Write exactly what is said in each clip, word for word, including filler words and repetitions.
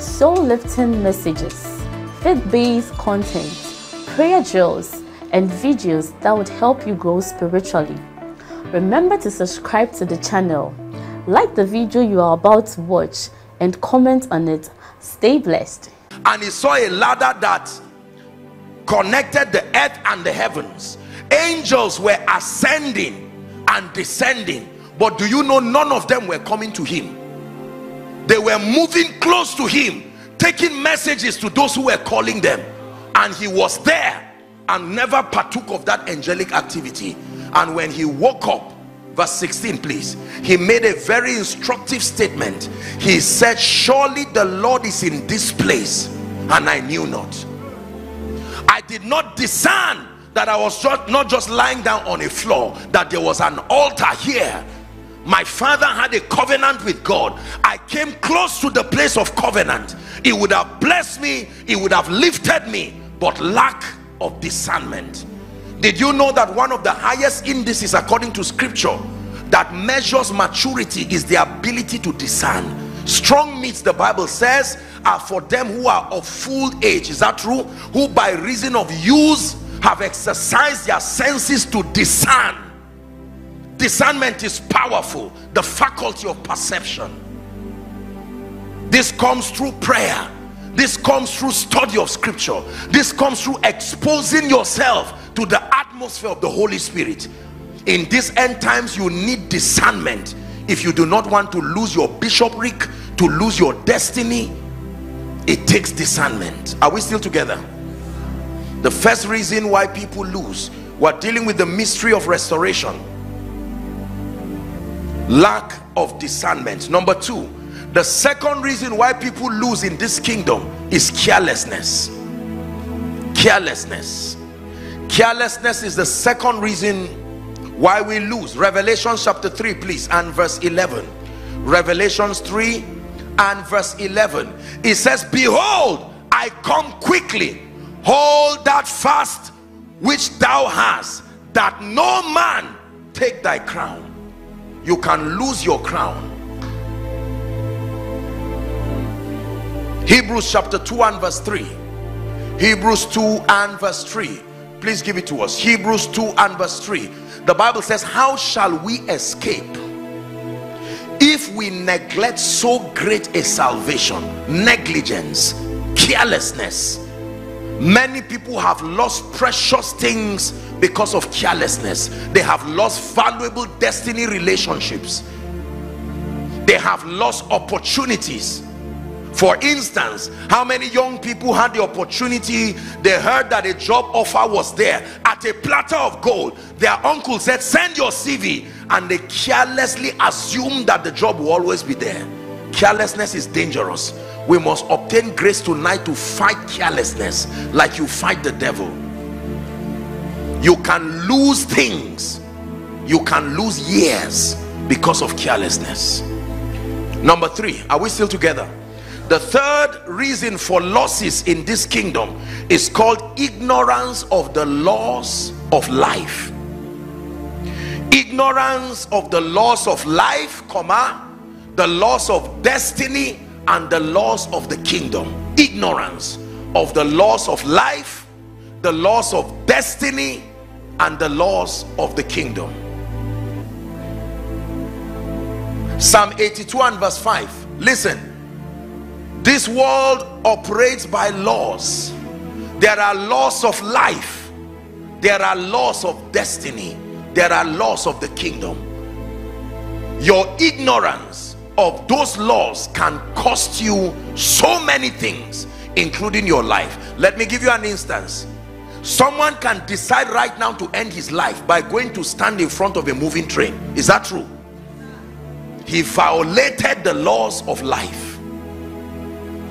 soul-lifting messages, faith-based content, prayer drills, and videos that would help you grow spiritually. Remember to subscribe to the channel, like the video you are about to watch, and comment on it. Stay blessed. And he saw a ladder that connected the earth and the heavens. Angels were ascending and descending. But do you know, none of them were coming to him. They were moving close to him, taking messages to those who were calling them. And he was there and never partook of that angelic activity. And when he woke up, verse sixteen please, he made a very instructive statement. He said, surely the Lord is in this place, and I knew not. I did not discern that I was just not just lying down on a floor, that there was an altar here. My father had a covenant with God. I came close to the place of covenant. It would have blessed me, it would have lifted me, but lack of discernment. Did you know that one of the highest indices according to scripture that measures maturity is the ability to discern? Strong meats, the Bible says, are for them who are of full age. Is that true? Who by reason of use have exercised their senses to discern. Discernment is powerful, the faculty of perception. This comes through prayer. This comes through study of scripture. This comes through exposing yospto the atmosphere of the Holy Spirit. In these end times, you need discernment if you do not want to lose your bishopric, to lose your destiny. It takes discernment. Are we still together? The first reason why people lose, we're dealing with the mystery of restoration. Lack of discernment. Number two, the second reason why people lose in this kingdom is carelessness. Carelessness. Carelessness is the second reason why we lose. Revelation chapter three, please, and verse eleven. Revelations three and verse eleven. It says, behold, I come quickly. Hold that fast which thou hast, that no man take thy crown. You can lose your crown. Hebrews chapter two and verse three. Hebrews two and verse three. Please give it to us. Hebrews two and verse three. The Bible says, how shall we escape if we neglect so great a salvation? Negligence, carelessness. Many people have lost precious things because of carelessness. They have lost valuable destiny relationships. They have lost opportunities. For instance, how many young people had the opportunity? They heard that a job offer was there at a platter of gold. Their uncle said, send your C V, and they carelessly assumed that the job will always be there. Carelessness is dangerous. We must obtain grace tonight to fight carelessness like you fight the devil. You can lose things. You can lose years because of carelessness. Number three, are we still together? The third reason for losses in this kingdom is called ignorance of the laws of life. Ignorance of the laws of life, comma, the laws of destiny, and the laws of the kingdom. Ignorance of the laws of life, the laws of destiny, and the laws of the kingdom. Psalm eighty-two and verse five. Listen, this world operates by laws. There are laws of life, there are laws of destiny, there are laws of the kingdom. Your ignorance of those laws can cost you so many things, including your life. Let me give you an instance. Someone can decide right now to end his life by going to stand in front of a moving train. Is that true? He violated the laws of life.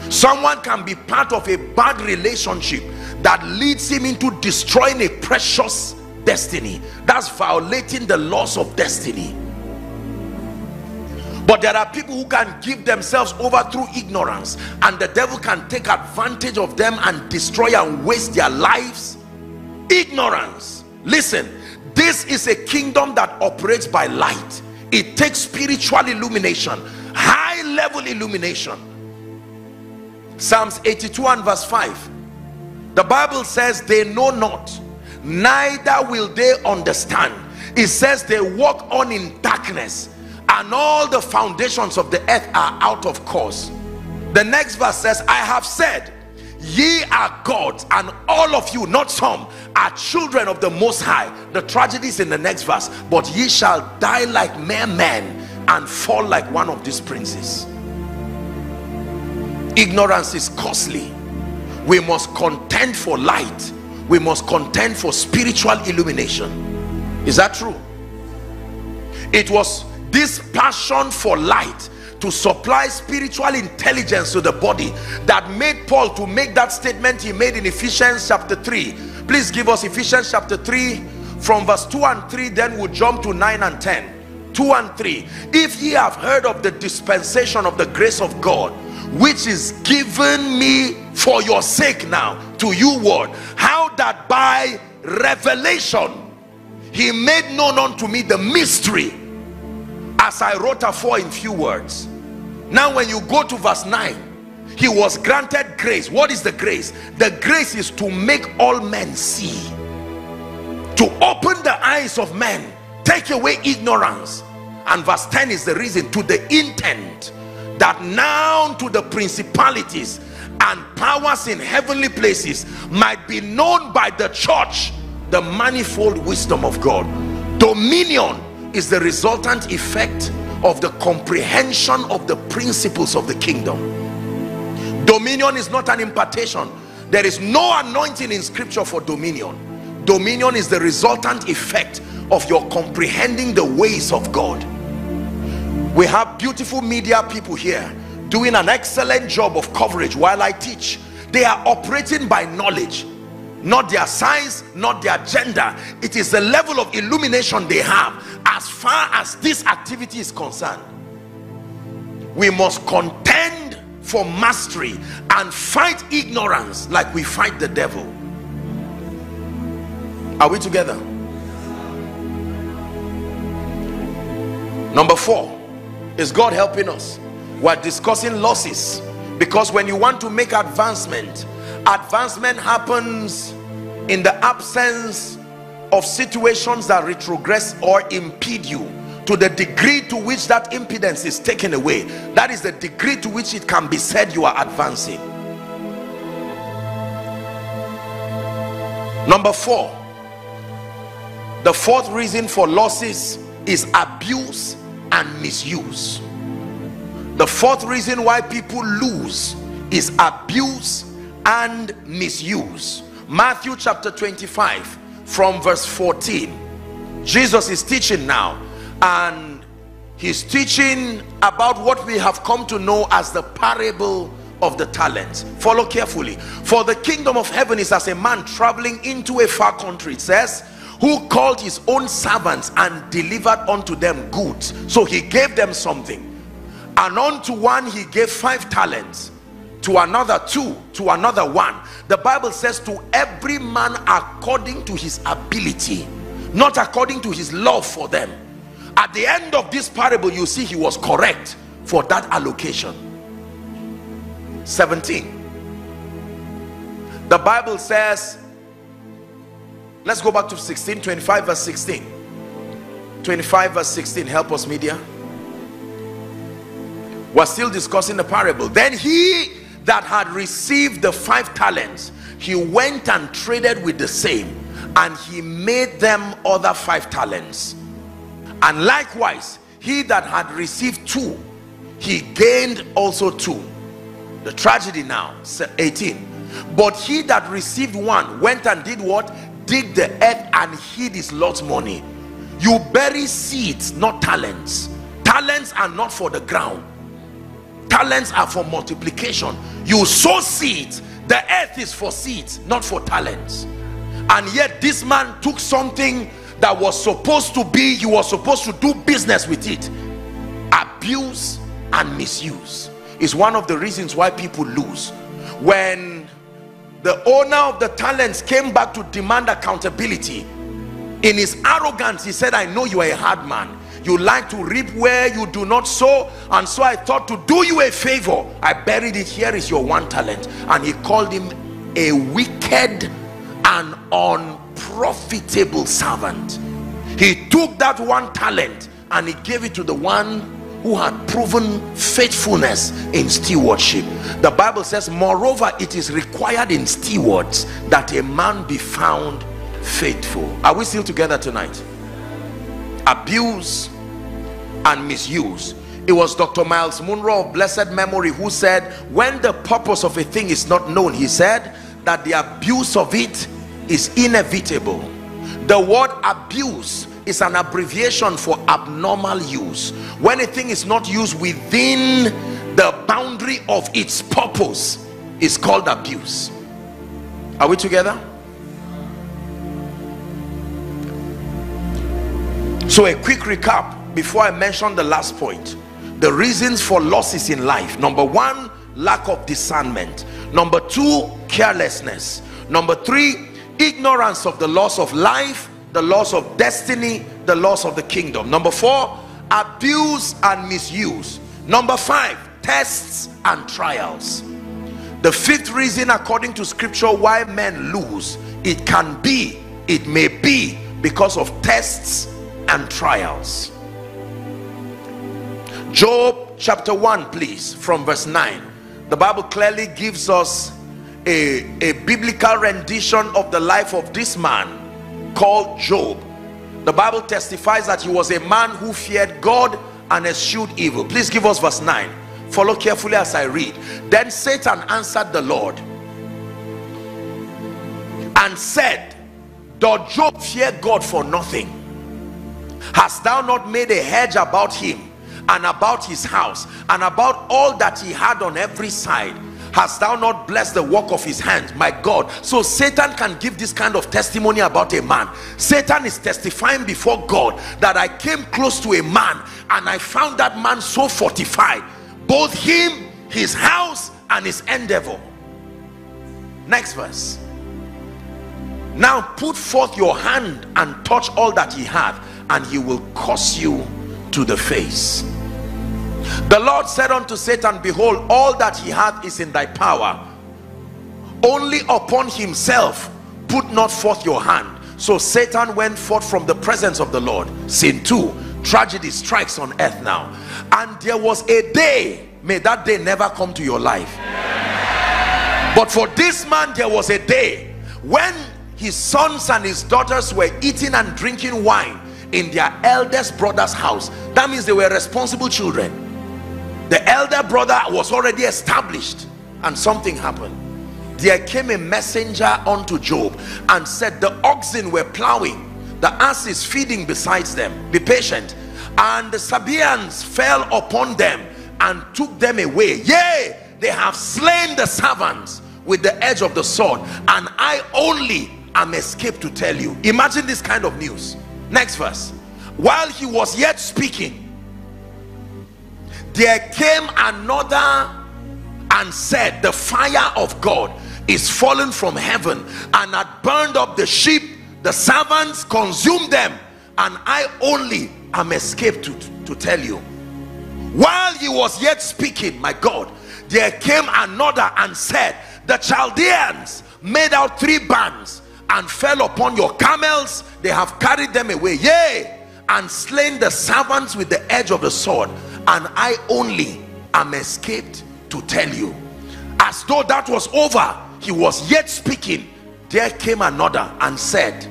Someone can be part of a bad relationship that leads him into destroying a precious destiny. That's violating the laws of destiny. But there are people who can give themselves over through ignorance, and the devil can take advantage of them and destroy and waste their lives. Ignorance. Listen, this is a kingdom that operates by light. It takes spiritual illumination, high level illumination. Psalms eighty-two and verse five, the Bible says, they know not, neither will they understand. It says they walk on in darkness, and all the foundations of the earth are out of course. The next verse says, I have said, ye are gods, and all of you, not some, are children of the Most High. The tragedy is in the next verse, but ye shall die like mere men and fall like one of these princes. Ignorance is costly. We must contend for light. We must contend for spiritual illumination. Is that true? It was this passion for light to supply spiritual intelligence to the body that made Paul to make that statement he made in Ephesians chapter three. Please give us Ephesians chapter three from verse two and three, then we'll jump to nine and ten. two and three. If ye have heard of the dispensation of the grace of God, which is given me for your sake, now to you word, how that by revelation he made known unto me the mystery, as I wrote afore in few words. Now when you go to verse nine, he was granted grace. What is the grace? The grace is to make all men see, to open the eyes of men, take away ignorance. And verse ten is the reason, to the intent that now to the principalities and powers in heavenly places might be known by the church the manifold wisdom of God. Dominion is the resultant effect of the comprehension of the principles of the kingdom. Dominion is not an impartation. There is no anointing in scripture for dominion. Dominion is the resultant effect of your comprehending the ways of God. We have beautiful media people here doing an excellent job of coverage while I teach. They are operating by knowledge, not their size, not their gender. It is the level of illumination they have as far as this activity is concerned. We must contend for mastery and fight ignorance like we fight the devil. Are we together? Number four, is God helping us? We're discussing losses, because when you want to make advancement, advancement happens in the absence of situations that retrogress or impede you, to the degree to which that impedance is taken away. That is the degree to which it can be said you are advancing. Number four, the fourth reason for losses is abuse and misuse. The fourth reason why people lose is abuse and misuse. Matthew chapter twenty-five from verse fourteen. Jesus is teaching now, and he's teaching about what we have come to know as the parable of the talents. Follow carefully. For the kingdom of heaven is as a man traveling into a far country, it says, who called his own servants and delivered unto them goods. So he gave them something. And unto one he gave five talents, to another two, to another one. The Bible says, to every man according to his ability, not according to his love for them. At the end of this parable, you see he was correct for that allocation. seventeen. The Bible says, let's go back to sixteen, twenty-five verse sixteen. twenty-five verse sixteen, help us media. We're still discussing the parable. Then he that had received the five talents, he went and traded with the same, and he made them other five talents. And likewise, he that had received two, he gained also two. The tragedy now, eighteen. But he that received one went and did what? Dig the earth and hid his Lord's money. You bury seeds, not talents. Talents are not for the ground. Talents are for multiplication. You sow seeds. The earth is for seeds, not for talents. And yet this man took something that was supposed to be, you were supposed to do business with it. Abuse and misuse is one of the reasons why people lose. When the owner of the talents came back to demand accountability, in his arrogance he said, I know you are a hard man. You like to reap where you do not sow, and so I thought to do you a favor, I buried it. Here is your one talent. And he called him a wicked and unprofitable servant. He took that one talent and he gave it to the one who had proven faithfulness in stewardship. The Bible says, moreover, it is required in stewards that a man be found faithful. Are we still together tonight? Abuse and misuse. It was Doctor Miles Munro of blessed memory who said, when the purpose of a thing is not known, he said that the abuse of it is inevitable. The word abuse is an abbreviation for abnormal use. When a thing is not used within the boundary of its purpose, it's called abuse. Are we together? So a quick recap before I mention the last point. The reasons for losses in life. Number one, lack of discernment. Number two, carelessness. Number three, ignorance of the loss of life, the loss of destiny, the loss of the kingdom. Number four, abuse and misuse. Number five, tests and trials. The fifth reason, according to scripture, why men lose, it can be, it may be because of tests and trials. Job chapter one, please, from verse nine. The Bible clearly gives us a, a biblical rendition of the life of this man called Job. The Bible testifies that he was a man who feared God and eschewed evil. Please give us verse nine. Follow carefully as I read. Then Satan answered the Lord and said, doth Job fear God for nothing? Hast thou not made a hedge about him, and about his house, and about all that he had on every side? Hast thou not blessed the work of his hands? My God. So Satan can give this kind of testimony about a man. Satan is testifying before God that I came close to a man, and I found that man so fortified, both him, his house, and his endeavor. Next verse. Now put forth your hand and touch all that he hath, and he will curse you to the face. The Lord said unto Satan, behold, all that he hath is in thy power, only upon himself put not forth your hand. So Satan went forth from the presence of the Lord. Sin two, tragedy strikes on earth now. And there was a day, may that day never come to your life. But for this man, there was a day when his sons and his daughters were eating and drinking wine in their eldest brother's house. That means they were responsible children. The elder brother was already established, and something happened. There came a messenger unto Job and said, the oxen were plowing, the ass is feeding besides them, be patient. And the Sabaeans fell upon them and took them away. Yea, they have slain the servants with the edge of the sword, and I only am escaped to tell you. Imagine this kind of news. Next verse. While he was yet speaking, there came another and said, the fire of God is fallen from heaven and hath burned up the sheep, the servants, consumed them, and I only am escaped to, to tell you. While he was yet speaking, my God, there came another and said, the Chaldeans made out three bands and fell upon your camels, they have carried them away, yea, and slain the servants with the edge of the sword, and I only am escaped to tell you. As though that was over, he was yet speaking, there came another and said,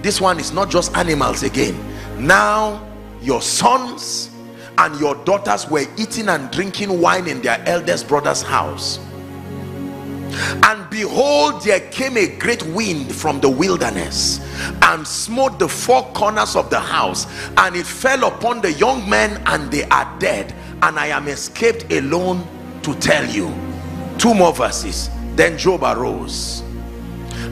this one is not just animals again. Now your sons and your daughters were eating and drinking wine in their eldest brother's house. And behold, there came a great wind from the wilderness and smote the four corners of the house, and it fell upon the young men, and they are dead, and I am escaped alone to tell you. Two more verses. Then Job arose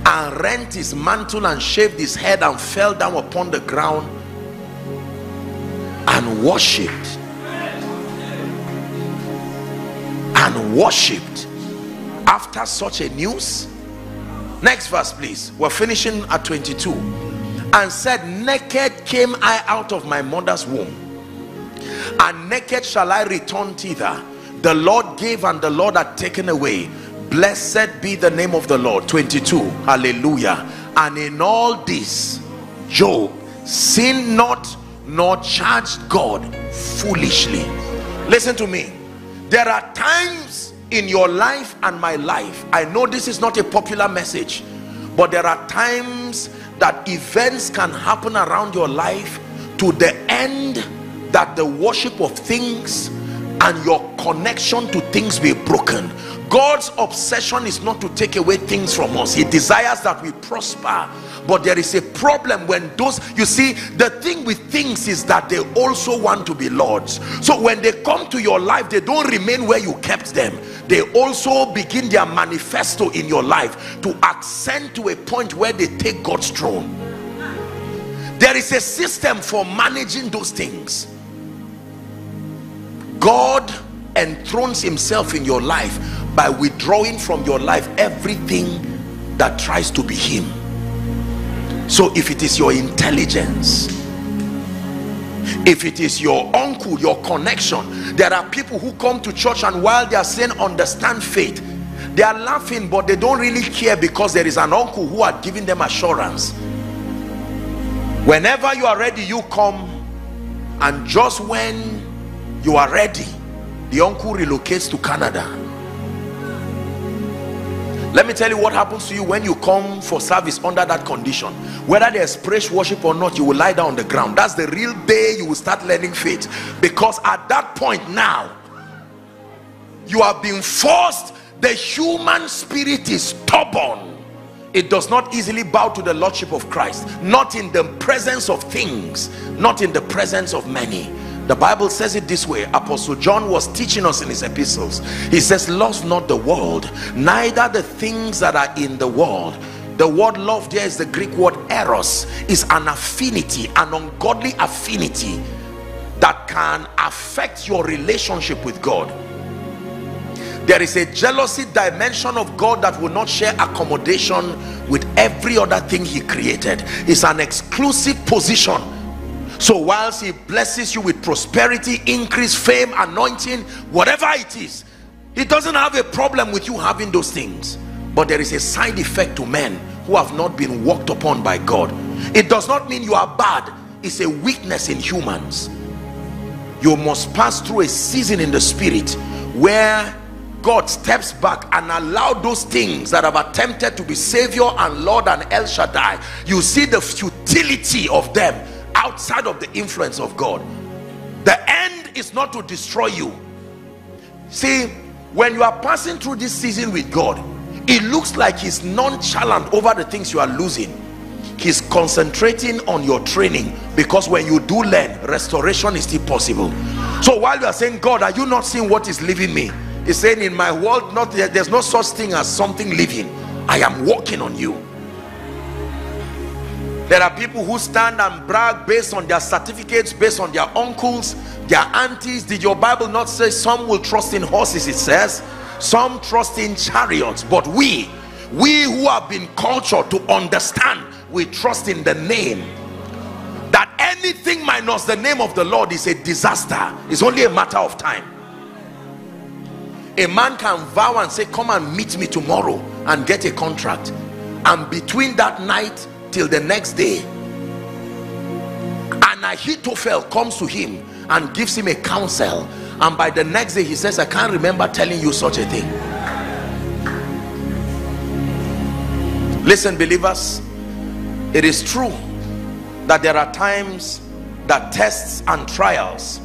and rent his mantle and shaved his head and fell down upon the ground and worshipped and worshipped after such a news. Next verse, please. We're finishing at twenty-two. And said, naked came I out of my mother's womb, and naked shall I return thither. The Lord gave and the Lord had taken away. Blessed be the name of the Lord. twenty-two. Hallelujah. And in all this Job sinned not, nor charged God foolishly. Listen to me. There are times in your life and my life, I know this is not a popular message, but there are times that events can happen around your life to the end that the worship of things and your connection to things be broken. God's obsession is not to take away things from us. He desires that we prosper, but there is a problem when those, you see, the thing with things is that they also want to be lords. So when they come to your life, they don't remain where you kept them. They also begin their manifesto in your life to ascend to a point where they take God's throne. There is a system for managing those things. God enthrones himself in your life by withdrawing from your life everything that tries to be him. So if it is your intelligence, if it is your uncle, your connection, there are people who come to church and while they are saying understand faith, they are laughing, but they don't really care because there is an uncle who had given them assurance. Whenever you are ready, you come, and just when you are ready, the uncle relocates to Canada. Let me tell you what happens to you when you come for service under that condition. Whether there's praise worship or not, you will lie down on the ground. That's the real day you will start learning faith, because at that point now you have been forced. The human spirit is stubborn. It does not easily bow to the lordship of Christ, not in the presence of things, not in the presence of many. The Bible says it this way. Apostle John was teaching us in his epistles. He says, love not the world, neither the things that are in the world. The word love there is the Greek word eros. Is an affinity, an ungodly affinity that can affect your relationship with God. There is a jealousy dimension of God that will not share accommodation with every other thing he created. It's an exclusive position. So whilst he blesses you with prosperity, increase, fame, anointing, whatever it is, he doesn't have a problem with you having those things. But there is a side effect to men who have not been walked upon by God. It does not mean you are bad. It's a weakness in humans. You must pass through a season in the spirit where God steps back and allow those things that have attempted to be Savior and Lord and El Shaddai. You see the futility of them outside of the influence of God. The end is not to destroy you. See, when you are passing through this season with God, it looks like he's nonchalant over the things you are losing. He's concentrating on your training, because when you do learn, restoration is still possible. So while you are saying, God, are you not seeing what is leaving me? He's saying, in my world, not there's no such thing as something living. I am walking on you. There are people who stand and brag based on their certificates, based on their uncles, their aunties. Did your Bible not say some will trust in horses? It says some trust in chariots. But we, we who have been cultured to understand, we trust in the name. That anything minus the name of the Lord is a disaster. It's only a matter of time. A man can vow and say, come and meet me tomorrow, and get a contract. And between that night till the next day, and Ahithophel comes to him and gives him a counsel, and by the next day he says, I can't remember telling you such a thing. Listen, believers, it is true that there are times that tests and trials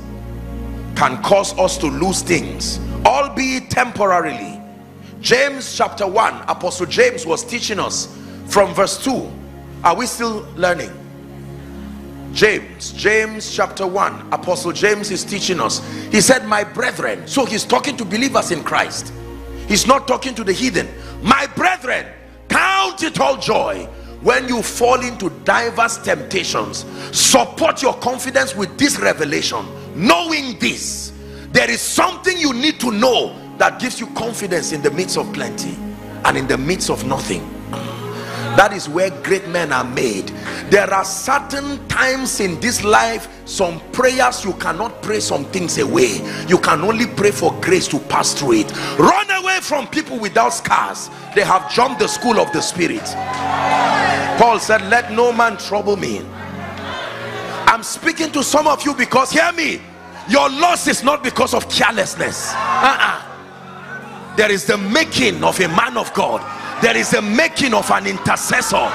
can cause us to lose things, albeit temporarily. James chapter one, Apostle James was teaching us from verse two. Are we still learning? James, James chapter one, Apostle James is teaching us. He said, my brethren. So he's talking to believers in Christ. He's not talking to the heathen. My brethren, count it all joy when you fall into diverse temptations. Support your confidence with this revelation. Knowing this, there is something you need to know that gives you confidence in the midst of plenty and in the midst of nothing. That is where great men are made. There are certain times in this life, some prayers you cannot pray, some things away. You can only pray for grace to pass through it. Run away from people without scars. They have jumped the school of the Spirit. Paul said, let no man trouble me. I'm speaking to some of you because, hear me, your loss is not because of carelessness. Uh-uh. There is the making of a man of God. There is a making of an intercessor.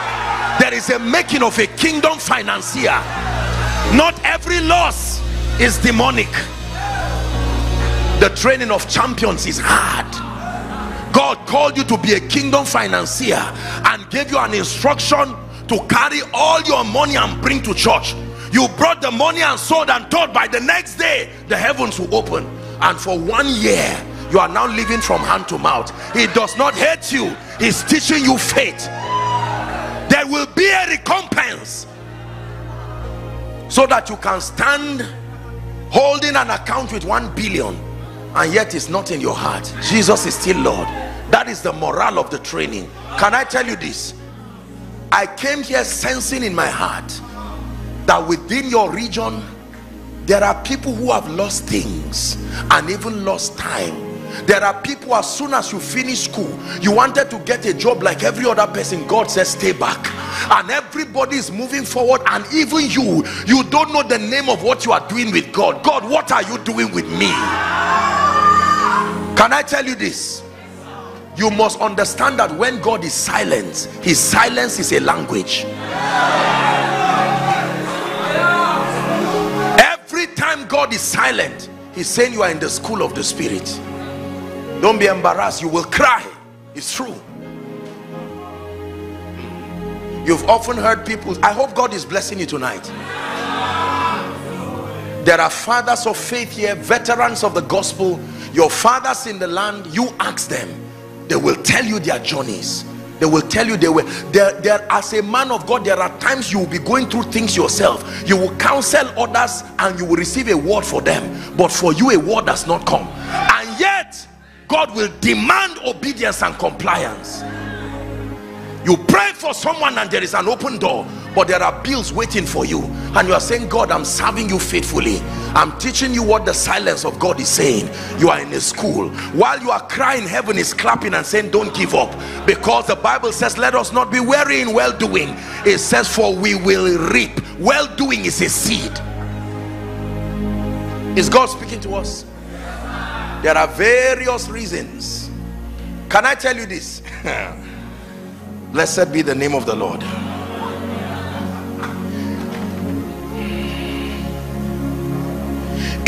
There is a making of a kingdom financier. Not every loss is demonic. The training of champions is hard. God called you to be a kingdom financier and gave you an instruction to carry all your money and bring to church. You brought the money and sold and taught. By the next day, the heavens will open. And for one year, you are now living from hand to mouth. He does not hate you. He's teaching you faith. There will be a recompense so that you can stand holding an account with one billion and yet it's not in your heart. Jesus is still Lord. That is the morale of the training. Can I tell you this? I came here sensing in my heart that within your region there are people who have lost things and even lost time. There are people, as soon as you finish school, you wanted to get a job like every other person. God says, stay back. And everybody is moving forward, and even you, you don't know the name of what you are doing with God. God, what are you doing with me? Can I tell you this? You must understand that when God is silent, his silence is a language. Every time God is silent, he's saying you are in the school of the Spirit. Don't be embarrassed. You will cry. It's true. You've often heard people. I hope God is blessing you tonight. There are fathers of faith here, veterans of the gospel. Your fathers in the land, you ask them, they will tell you their journeys. They will tell you they were there. There, as a man of God, there are times you will be going through things yourself. You will counsel others and you will receive a word for them, but for you a word does not come. And yet God will demand obedience and compliance. You pray for someone and there is an open door, but there are bills waiting for you, and you are saying, God, I'm serving you faithfully. I'm teaching you what the silence of God is saying. You are in a school. While you are crying, heaven is clapping and saying, don't give up, because the Bible says, let us not be weary in well-doing. It says, for we will reap. Well-doing is a seed. Is God speaking to us? There are various reasons. Can I tell you this? Blessed be the name of the Lord.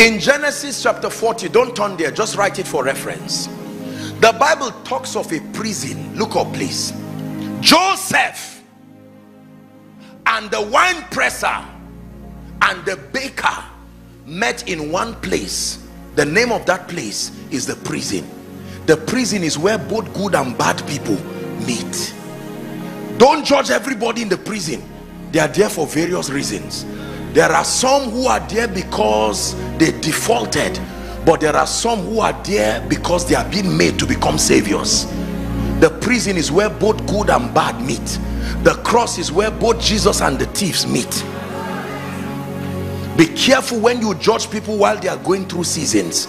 In Genesis chapter forty, don't turn there, just write it for reference. The Bible talks of a prison. Look up, please. Joseph and the wine presser and the baker met in one place. The name of that place is the prison. The prison is where both good and bad people meet. Don't judge everybody in the prison. They are there for various reasons. There are some who are there because they defaulted, but there are some who are there because they are being made to become saviors. The prison is where both good and bad meet. The cross is where both Jesus and the thieves meet. Be careful when you judge people while they are going through seasons.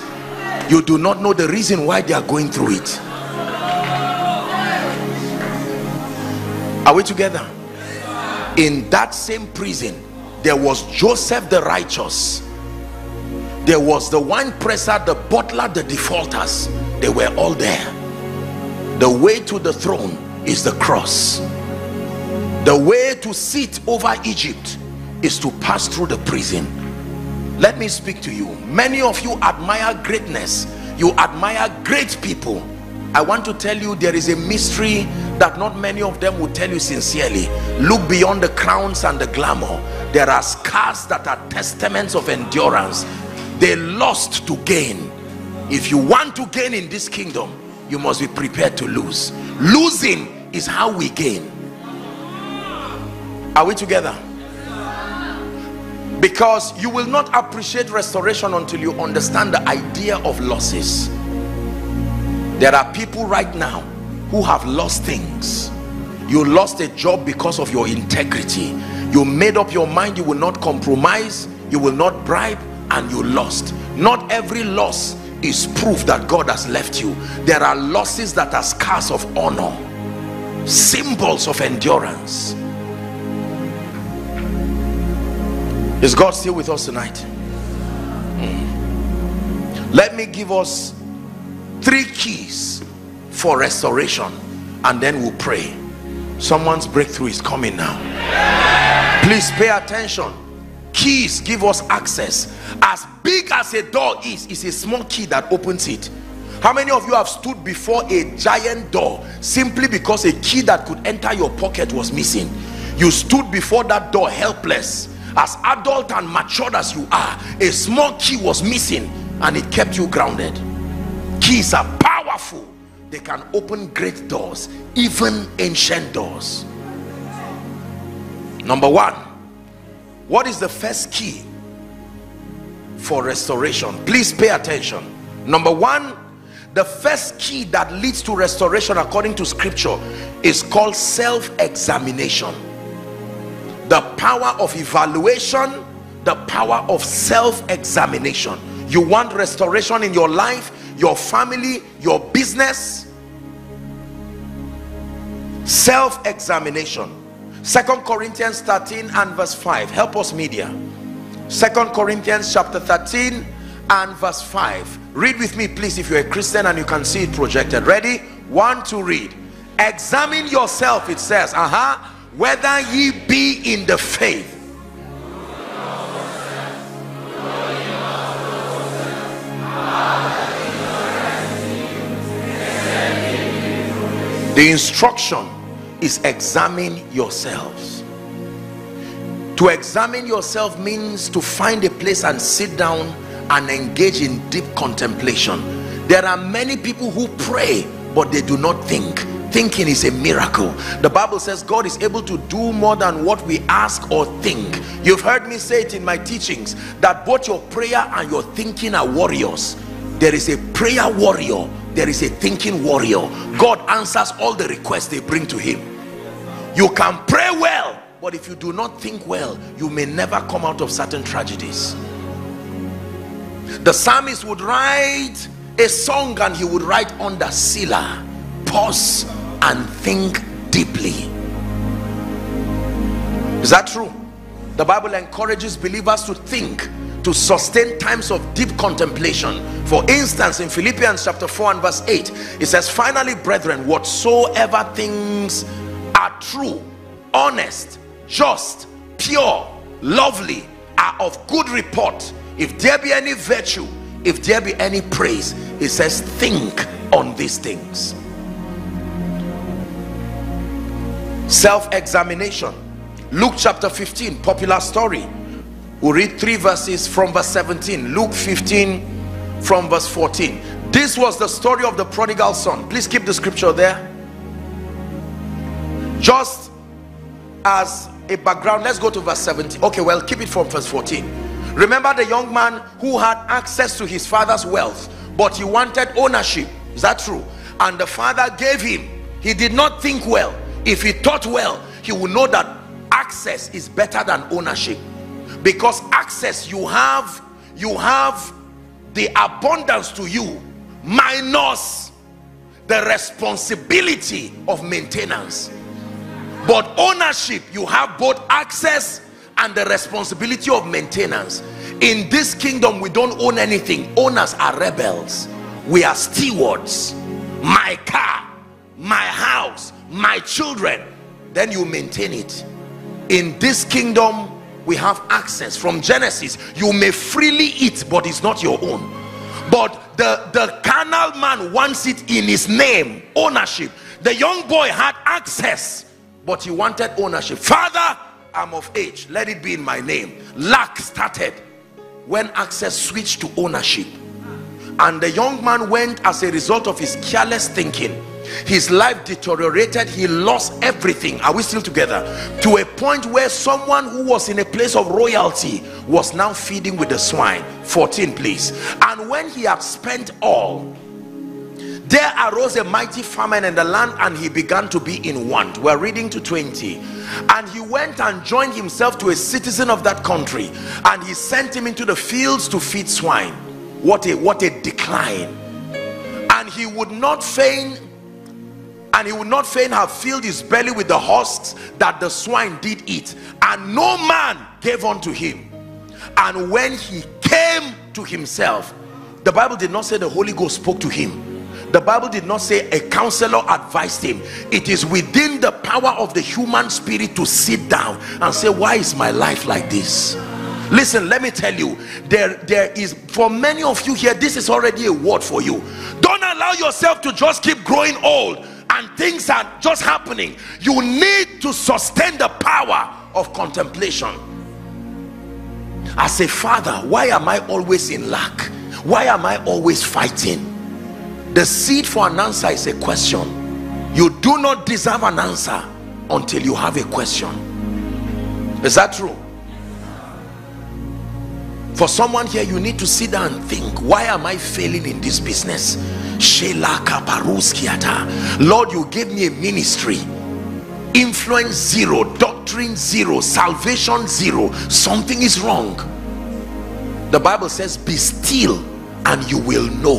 You do not know the reason why they are going through it. Are we together? In that same prison, there was Joseph the righteous. There was the wine presser, the butler, the defaulters. They were all there. The way to the throne is the cross. The way to sit over Egypt is to pass through the prison. Let me speak to you. Many of you admire greatness. You admire great people. I want to tell you there is a mystery that not many of them will tell you sincerely. Look beyond the crowns and the glamour. There are scars that are testaments of endurance. They lost to gain. If you want to gain in this kingdom, you must be prepared to lose. Losing is how we gain. Are we together? Because you will not appreciate restoration until you understand the idea of losses. There are people right now who have lost things. You lost a job because of your integrity. You made up your mind you will not compromise, you will not bribe, and you lost. Not every loss is proof that God has left you. There are losses that are scars of honor, symbols of endurance. Is God still with us tonight? Mm. Let me give us three keys for restoration and then we'll pray. Someone's breakthrough is coming now. Yeah. Please pay attention. Keys give us access. As big as a door is, it's a small key that opens it. How many of you have stood before a giant door simply because a key that could enter your pocket was missing? You stood before that door helpless. As adult and matured as you are, a small key was missing and it kept you grounded. Keys are powerful. They can open great doors, even ancient doors. Number one, what is the first key for restoration? Please pay attention. Number one, the first key that leads to restoration according to scripture is called self-examination. The power of evaluation, the power of self-examination. You want restoration in your life, your family, your business? Self-examination. Second Corinthians thirteen and verse five. Help us, media. Second Corinthians chapter thirteen and verse five. Read with me, please, if you're a Christian and you can see it projected. Ready? One to read. Examine yourself, it says. Uh-huh. Whether ye be in the faith. The instruction is examine yourselves. To examine yourself means to find a place and sit down and engage in deep contemplation. There are many people who pray but they do not think. Thinking is a miracle. The Bible says God is able to do more than what we ask or think. You've heard me say it in my teachings that both your prayer and your thinking are warriors. There is a prayer warrior, there is a thinking warrior. God answers all the requests they bring to him. You can pray well, but if you do not think well, you may never come out of certain tragedies. The psalmist would write a song and he would write under Selah. Pause and think deeply. Is that true? The Bible encourages believers to think, to sustain times of deep contemplation. For instance, in Philippians chapter four and verse eight, it says, finally, brethren, whatsoever things are true, honest, just, pure, lovely, are of good report, if there be any virtue, if there be any praise, it says, think on these things. Self-examination. Luke chapter fifteen, popular story. We'll read three verses from verse seventeen. Luke fifteen from verse fourteen. This was the story of the prodigal son. Please keep the scripture there. Just as a background, let's go to verse seventeen. Okay, well, keep it from verse fourteen. Remember the young man who had access to his father's wealth, but he wanted ownership. Is that true? And the father gave him. He did not think well. If he thought well, he will know that access is better than ownership, because access you have you have the abundance to you minus the responsibility of maintenance. But ownership, you have both access and the responsibility of maintenance. In this kingdom, we don't own anything. Owners are rebels. We are stewards. My car, my house, my children, then you maintain it. In this kingdom, we have access. From Genesis, you may freely eat, but it's not your own. But The, the carnal man wants it in his name, ownership. The young boy had access, but he wanted ownership. Father, I'm of age. Let it be in my name. Lack started when access switched to ownership. And the young man went, as a result of his careless thinking, his life deteriorated. He lost everything. Are we still together? To a point where someone who was in a place of royalty was now feeding with the swine. fourteen, please. And when he had spent all, there arose a mighty famine in the land, and he began to be in want. We're reading to twenty. And he went and joined himself to a citizen of that country, and he sent him into the fields to feed swine. What a what a decline. And he would not fain and he would not fain have filled his belly with the husks that the swine did eat, and no man gave unto him. And when he came to himself, the Bible did not say the Holy Ghost spoke to him. The Bible did not say a counselor advised him. It is within the power of the human spirit to sit down and say, why is my life like this? Listen, let me tell you, there there is, for many of you here, this is already a word for you. Don't allow yourself to just keep growing old and things are just happening. You need to sustain the power of contemplation. As a father, why am I always in lack? Why am I always fighting? The seed for an answer is a question. You do not deserve an answer until you have a question. Is that true? For someone here, you need to sit down and think, why am I failing in this business? Lord, you gave me a ministry. Influence zero, doctrine zero, salvation zero. Something is wrong. The Bible says, be still and you will know.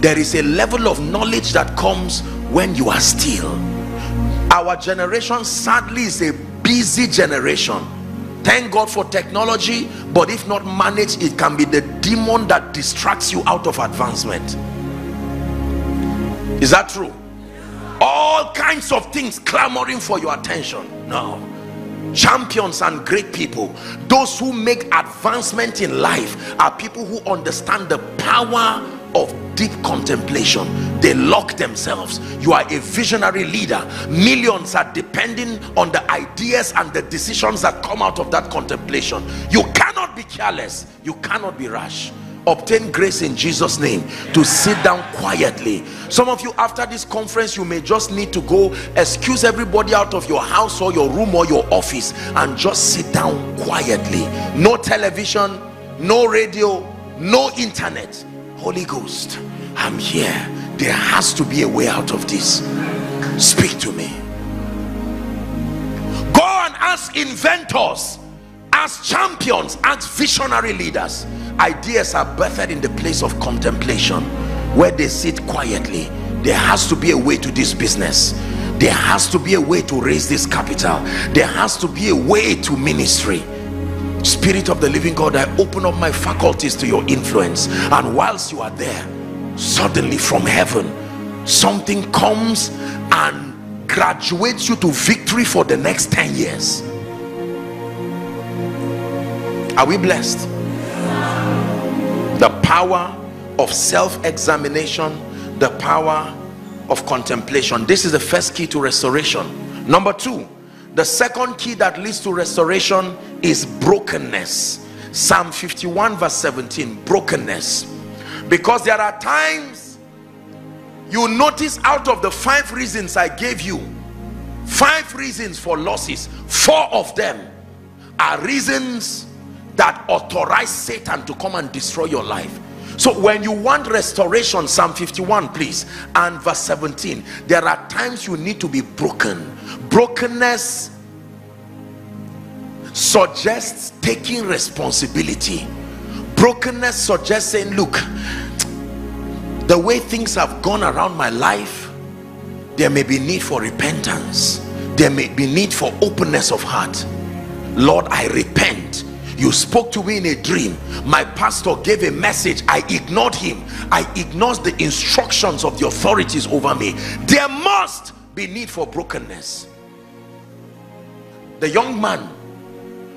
There is a level of knowledge that comes when you are still. Our generation, sadly, is a busy generation. Thank God for technology, but if not managed, it can be the demon that distracts you out of advancement. Is that true? All kinds of things clamoring for your attention. No. Champions and great people, those who make advancement in life, are people who understand the power of deep contemplation. They lock themselves. You are a visionary leader. Millions are depending on the ideas and the decisions that come out of that contemplation. You cannot be careless. You cannot be rash. Obtain grace in Jesus' name to sit down quietly. Some of you, after this conference, you may just need to go excuse everybody out of your house or your room or your office and just sit down quietly. No television, no radio, no internet. Holy Ghost, I'm here. There has to be a way out of this. Speak to me. Go and ask inventors, ask champions, ask visionary leaders. Ideas are birthed in the place of contemplation, where they sit quietly. There has to be a way to this business. There has to be a way to raise this capital. There has to be a way to ministry. Spirit of the living God, I open up my faculties to your influence. And whilst you are there, suddenly from heaven, something comes and graduates you to victory for the next ten years. Are we blessed? The power of self-examination, the power of contemplation. This is the first key to restoration. Number two, the second key that leads to restoration is brokenness. Psalm fifty-one verse seventeen, brokenness. Because there are times, you notice, out of the five reasons I gave you, five reasons for losses, four of them are reasons that authorize Satan to come and destroy your life. So when you want restoration, Psalm fifty-one, please, and verse seventeen, there are times you need to be broken. Brokenness suggests taking responsibility. Brokenness suggests saying, look, the way things have gone around my life, there may be need for repentance. There may be need for openness of heart. Lord, I repent. You spoke to me in a dream. My pastor gave a message. I ignored him. I ignored the instructions of the authorities over me. There must be need for brokenness. The young man,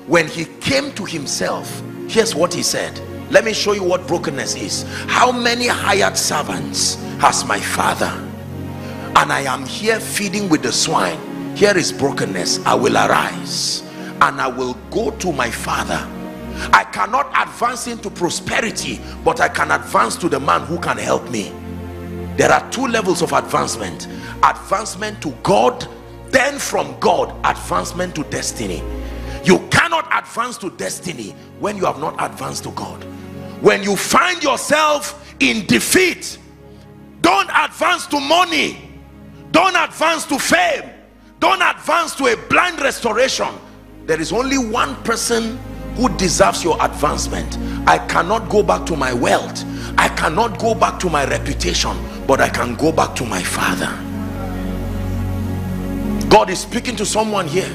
when he came to himself, here's what he said. Let me show you what brokenness is. How many hired servants has my father, and I am here feeding with the swine? Here is brokenness. I will arise and I will go to my father. I cannot advance into prosperity, but I can advance to the man who can help me. There are two levels of advancement: advancement to God, then from God, advancement to destiny. You cannot advance to destiny when you have not advanced to God. When you find yourself in defeat, don't advance to money, don't advance to fame, don't advance to a blind restoration. There is only one person who deserves your advancement. I cannot go back to my wealth, I cannot go back to my reputation, but I can go back to my father. God is speaking to someone here.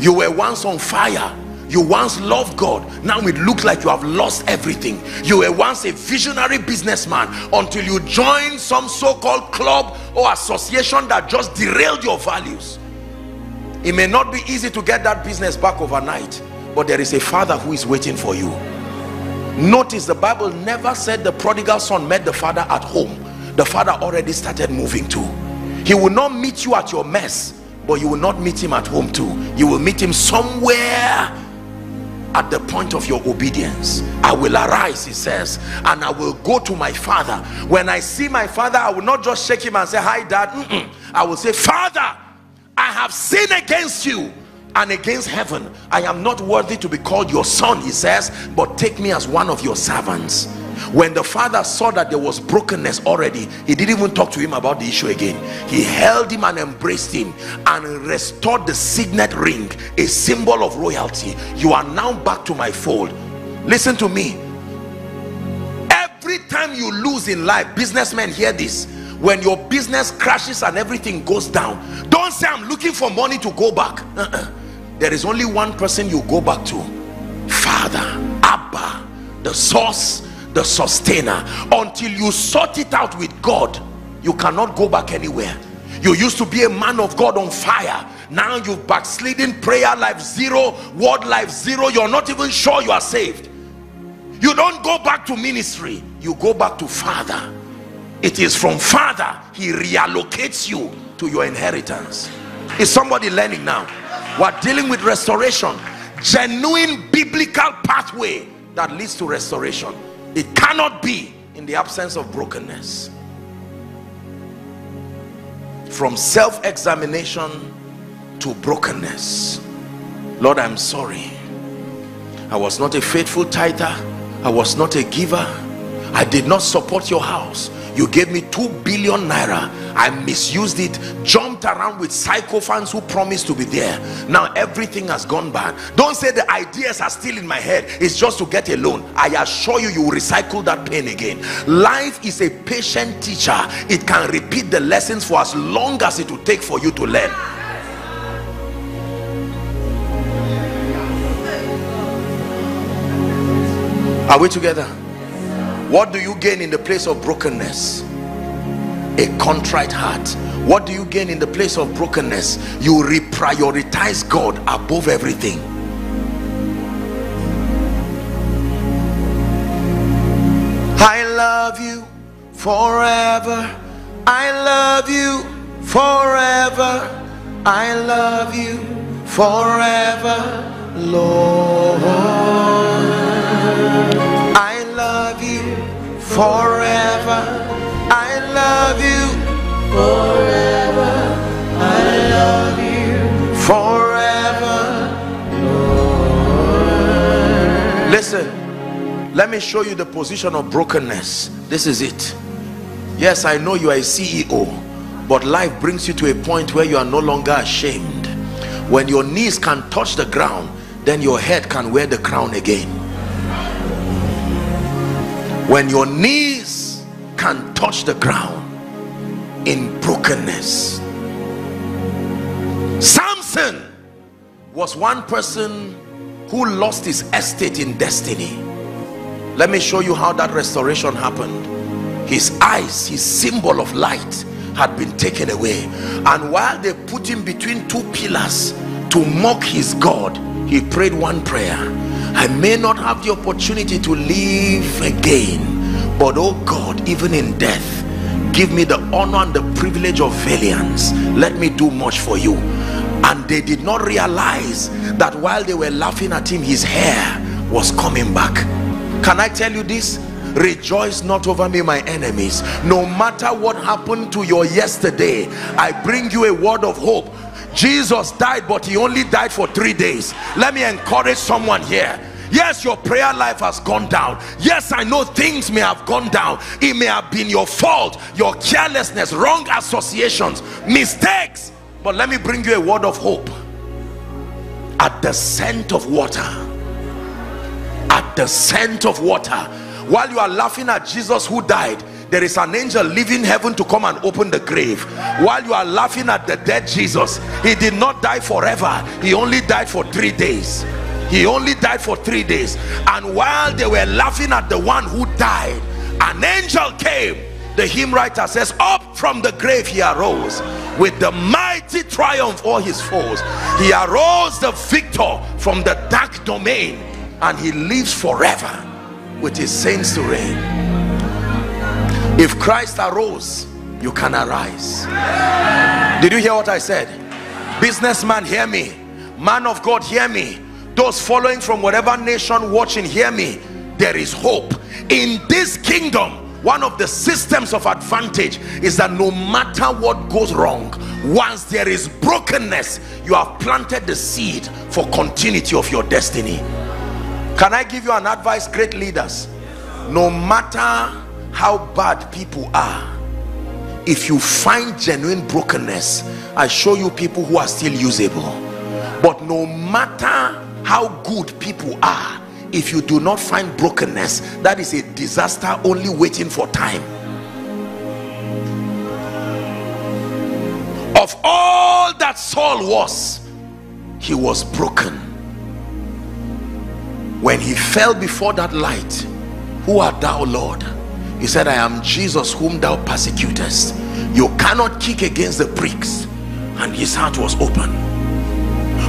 You were once on fire. You once loved God. Now it looks like you have lost everything. You were once a visionary businessman until you joined some so-called club or association that just derailed your values. It may not be easy to get that business back overnight, but there is a father who is waiting for you. Notice the Bible never said the prodigal son met the father at home. The father already started moving too. He will not meet you at your mess, but you will not meet him at home too. You will meet him somewhere at the point of your obedience. I will arise, he says, and I will go to my father. When I see my father, I will not just shake him and say, hi dad. Mm-mm. I will say, father, I have sinned against you and against heaven. I am not worthy to be called your son, he says, but take me as one of your servants. When the father saw that there was brokenness already, he didn't even talk to him about the issue again. He held him and embraced him and restored the signet ring, a symbol of royalty. You are now back to my fold. Listen to me. Every time you lose in life, businessmen, hear this. When your business crashes and everything goes down, don't say I'm looking for money to go back. Uh-uh. There is only one person you go back to: Father, Abba, the source, the sustainer. Until you sort it out with God, you cannot go back anywhere. You used to be a man of God on fire. Now you've backslidden. Prayer life zero, word life zero. You're not even sure you are saved. You don't go back to ministry, you go back to Father. It is from Father he reallocates you to your inheritance. Is somebody learning now? We're dealing with restoration. Genuine biblical pathway that leads to restoration. It cannot be in the absence of brokenness. From self-examination to brokenness. Lord, I'm sorry. I was not a faithful tither. I was not a giver. I did not support your house. You gave me two billion naira. I misused it, jumped around with psycho fans who promised to be there. Now everything has gone bad. Don't say the ideas are still in my head, it's just to get a loan. I assure you, you will recycle that pain again. Life is a patient teacher. It can repeat the lessons for as long as it will take for you to learn. Are we together? What do you gain in the place of brokenness? A contrite heart. What do you gain in the place of brokenness? You reprioritize God above everything. I love you forever. I love you forever. I love you forever, Lord. Forever I love you forever. I love you forever, Lord. Listen, let me show you the position of brokenness. This is it. Yes, I know you are a C E O, but life brings you to a point where you are no longer ashamed. When your knees can touch the ground, then your head can wear the crown again. When your knees can touch the ground in brokenness. Samson was one person who lost his estate in destiny. Let me show you how that restoration happened. His eyes, his symbol of light, had been taken away. And while they put him between two pillars to mock his God, he prayed one prayer. I may not have the opportunity to live again, but oh God, even in death, give me the honor and the privilege of valiance. Let me do much for you. And they did not realize that while they were laughing at him, his hair was coming back. Can I tell you this? Rejoice not over me, my enemies. No matter what happened to your yesterday, I bring you a word of hope. Jesus died, but he only died for three days. Let me encourage someone here. Yes, your prayer life has gone down. Yes, I know things may have gone down. It may have been your fault, your carelessness, wrong associations, mistakes. But let me bring you a word of hope. At the scent of water, at the scent of water, while you are laughing at Jesus who died, there is an angel leaving heaven to come and open the grave. While you are laughing at the dead Jesus, he did not die forever. He only died for three days. He only died for three days. And while they were laughing at the one who died, an angel came. The hymn writer says, up from the grave he arose. With the mighty triumph of all his foes, he arose the victor from the dark domain. And he lives forever with his saints to reign. If Christ arose, you can arise. Did you hear what I said? Businessman, hear me. Man of God, hear me. Those following from whatever nation watching, hear me. There is hope. In this kingdom, one of the systems of advantage is that no matter what goes wrong, once there is brokenness, you have planted the seed for continuity of your destiny. Can I give you an advice, great leaders? No matter how bad people are, if you find genuine brokenness, I show you people who are still usable. But no matter how good people are, if you do not find brokenness, that is a disaster only waiting for time. Of all that Saul was, he was broken. When he fell before that light, who art thou, Lord? He said, I am Jesus whom thou persecutest. You cannot kick against the pricks. And his heart was open.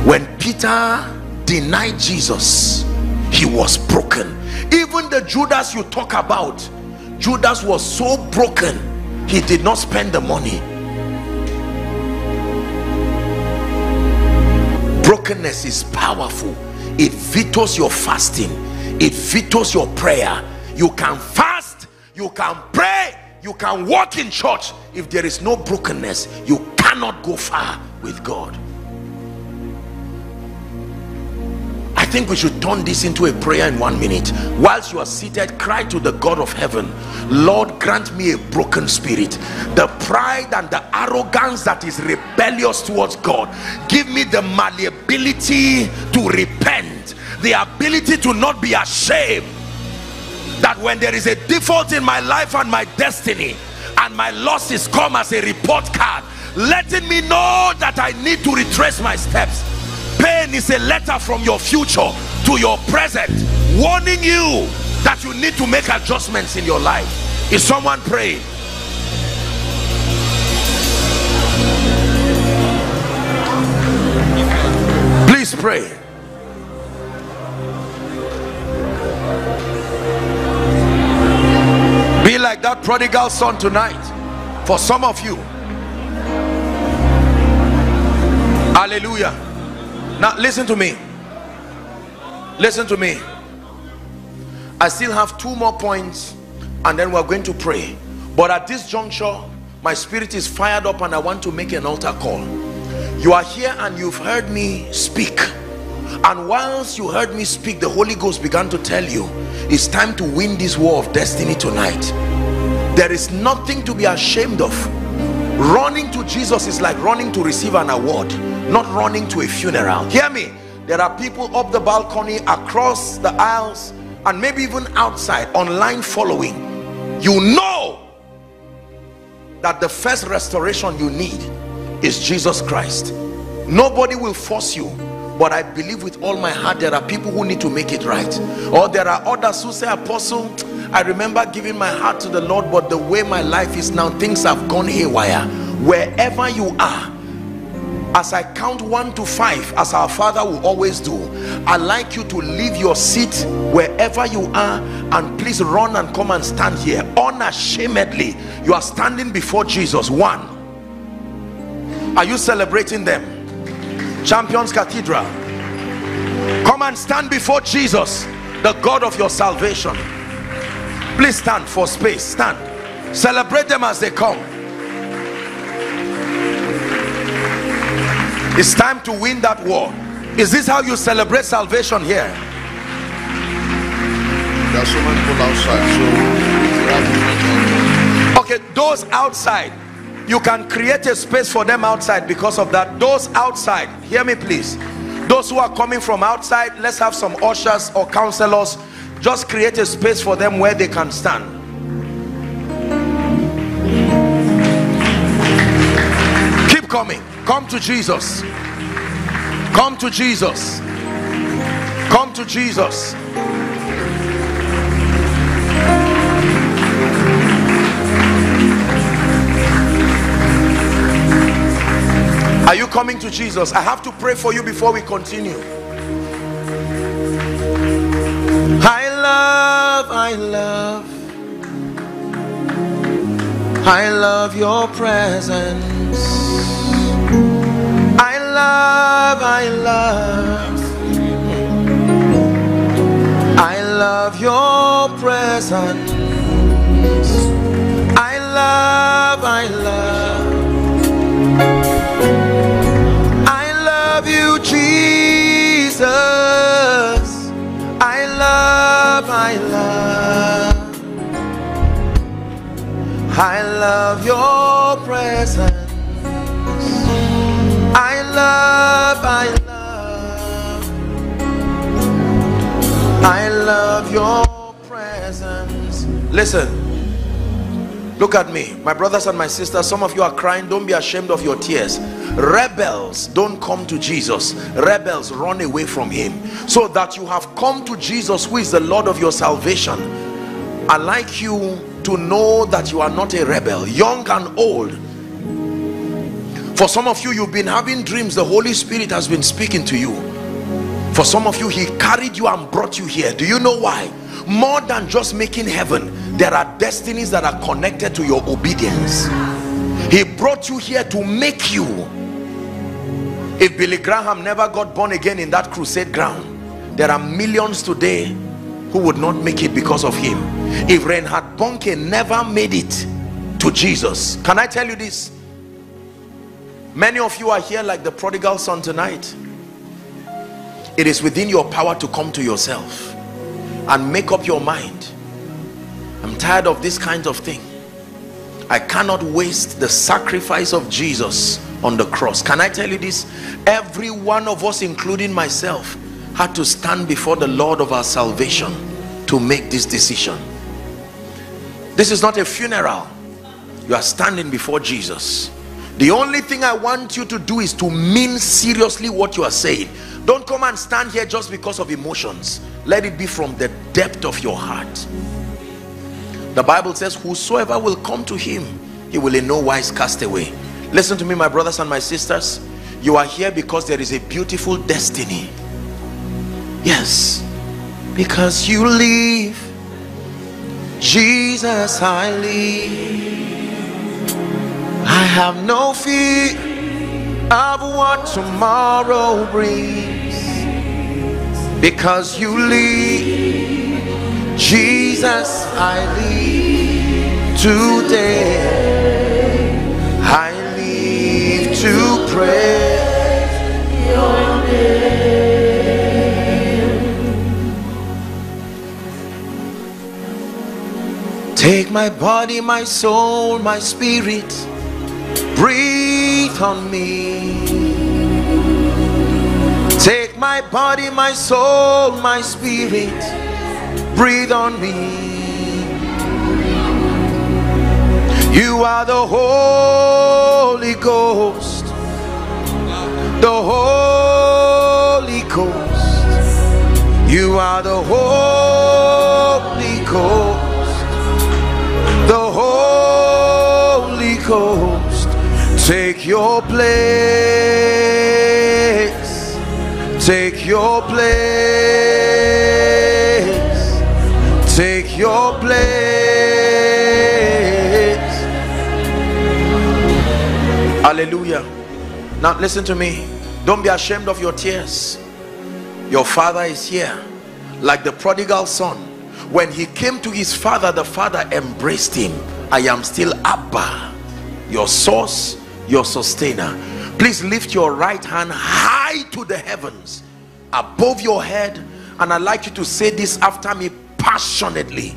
When Peter denied Jesus, he was broken. Even the Judas you talk about, Judas was so broken, he did not spend the money. Brokenness is powerful. It vetoes your fasting. It vetoes your prayer. You can fast. You can pray, you can walk in church. If there is no brokenness, you cannot go far with God. I think we should turn this into a prayer in one minute. Whilst you are seated, cry to the God of heaven, Lord, grant me a broken spirit. The pride and the arrogance that is rebellious towards God, give me the malleability to repent, the ability to not be ashamed. That when there is a default in my life and my destiny and my losses come as a report card, letting me know that I need to retrace my steps. Pain is a letter from your future to your present, warning you that you need to make adjustments in your life. Is someone praying? Please pray. Be like that prodigal son tonight for some of you. Hallelujah. Now listen to me. Listen to me. I still have two more points and then we're going to pray. But at this juncture, my spirit is fired up and I want to make an altar call. You are here and you've heard me speak. And whilst you heard me speak, the Holy Ghost began to tell you, it's time to win this war of destiny tonight. There is nothing to be ashamed of. Running to Jesus is like running to receive an award, not running to a funeral. Hear me. There are people up the balcony, across the aisles, and maybe even outside, online following. You know that the first restoration you need is Jesus Christ. Nobody will force you. But I believe with all my heart there are people who need to make it right. Or there are others who say, Apostle, I remember giving my heart to the Lord, but the way my life is now, things have gone haywire. Wherever you are, As I count one to five, as our Father will always do, I'd like you to leave your seat wherever you are and please run and come and stand here. Unashamedly, you are standing before Jesus. One. Are you celebrating them? Champions Cathedral, come and stand before Jesus, the God of your salvation. Please stand for space. Stand. Celebrate them as they come. It's time to win that war. Is this how you celebrate salvation here? There are so many people outside, so okay, those outside, you can create a space for them outside because of that. Those outside, hear me please. Those who are coming from outside, let's have some ushers or counselors. Just create a space for them where they can stand. Keep coming. Come to Jesus. Come to Jesus. Come to Jesus. Are you coming to Jesus? I have to pray for you before we continue. I love, I love, I love your presence. I love, I love, I love your presence. I love, I love, I love you, Jesus. I love, I love, I love your presence. I love, I love, I love your presence. Listen, look at me, my brothers and my sisters. Some of you are crying. Don't be ashamed of your tears. Rebels don't come to Jesus. Rebels run away from him. So that you have come to Jesus, who is the Lord of your salvation, I'd like you to know that you are not a rebel, young and old. For some of you, you've been having dreams. The Holy Spirit has been speaking to you. For some of you, he carried you and brought you here. Do you know why? More than just making heaven, there are destinies that are connected to your obedience. He brought you here to make you. If Billy Graham never got born again in that crusade ground, there are millions today who would not make it because of him. If Reinhard Bonnke never made it to Jesus, can I tell you this? Many of you are here like the prodigal son tonight. It is within your power to come to yourself and make up your mind. I'm tired of this kind of thing. I cannot waste the sacrifice of Jesus on the cross. Can I tell you this? Every one of us, including myself, had to stand before the Lord of our salvation to make this decision. This is not a funeral. You are standing before Jesus. The only thing I want you to do is to mean seriously what you are saying. Don't come and stand here just because of emotions. Let it be from the depth of your heart. The Bible says, whosoever will come to him, he will in no wise cast away. Listen to me, my brothers and my sisters. You are here because there is a beautiful destiny. Yes, because you live, Jesus, I live. I have no fear of what tomorrow brings, because you lead, Jesus, I lead today, I lead to praise your name. Take my body, my soul, my spirit, breathe on me. Take my body, my soul, my spirit, breathe on me. You are the Holy Ghost, the Holy Ghost. You are the Holy Ghost, the Holy Ghost. Take your place. Take your place. Take your place. Hallelujah. Now listen to me. Don't be ashamed of your tears. Your father is here. Like the prodigal son, when he came to his father, the father embraced him. I am still Abba, your source, your sustainer. Please lift your right hand high to the heavens above your head, and I'd like you to say this after me passionately.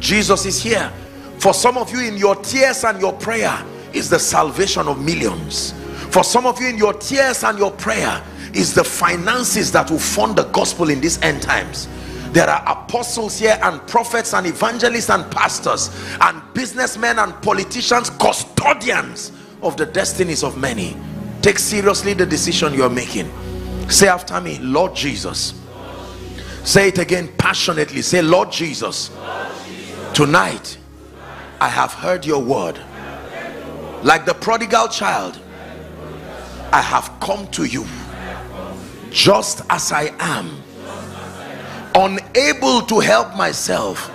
Jesus is here. For some of you, in your tears and your prayer is the salvation of millions. For some of you, in your tears and your prayer is the finances that will fund the gospel in these end times. There are apostles here, and prophets, and evangelists, and pastors, and businessmen, and politicians, custodians of the destinies of many. Take seriously the decision you're making. Say after me, Lord Jesus. Say it again passionately. Say, Lord Jesus, tonight I have heard your word. Like the prodigal child, I have come to you just as I am, unable to help myself,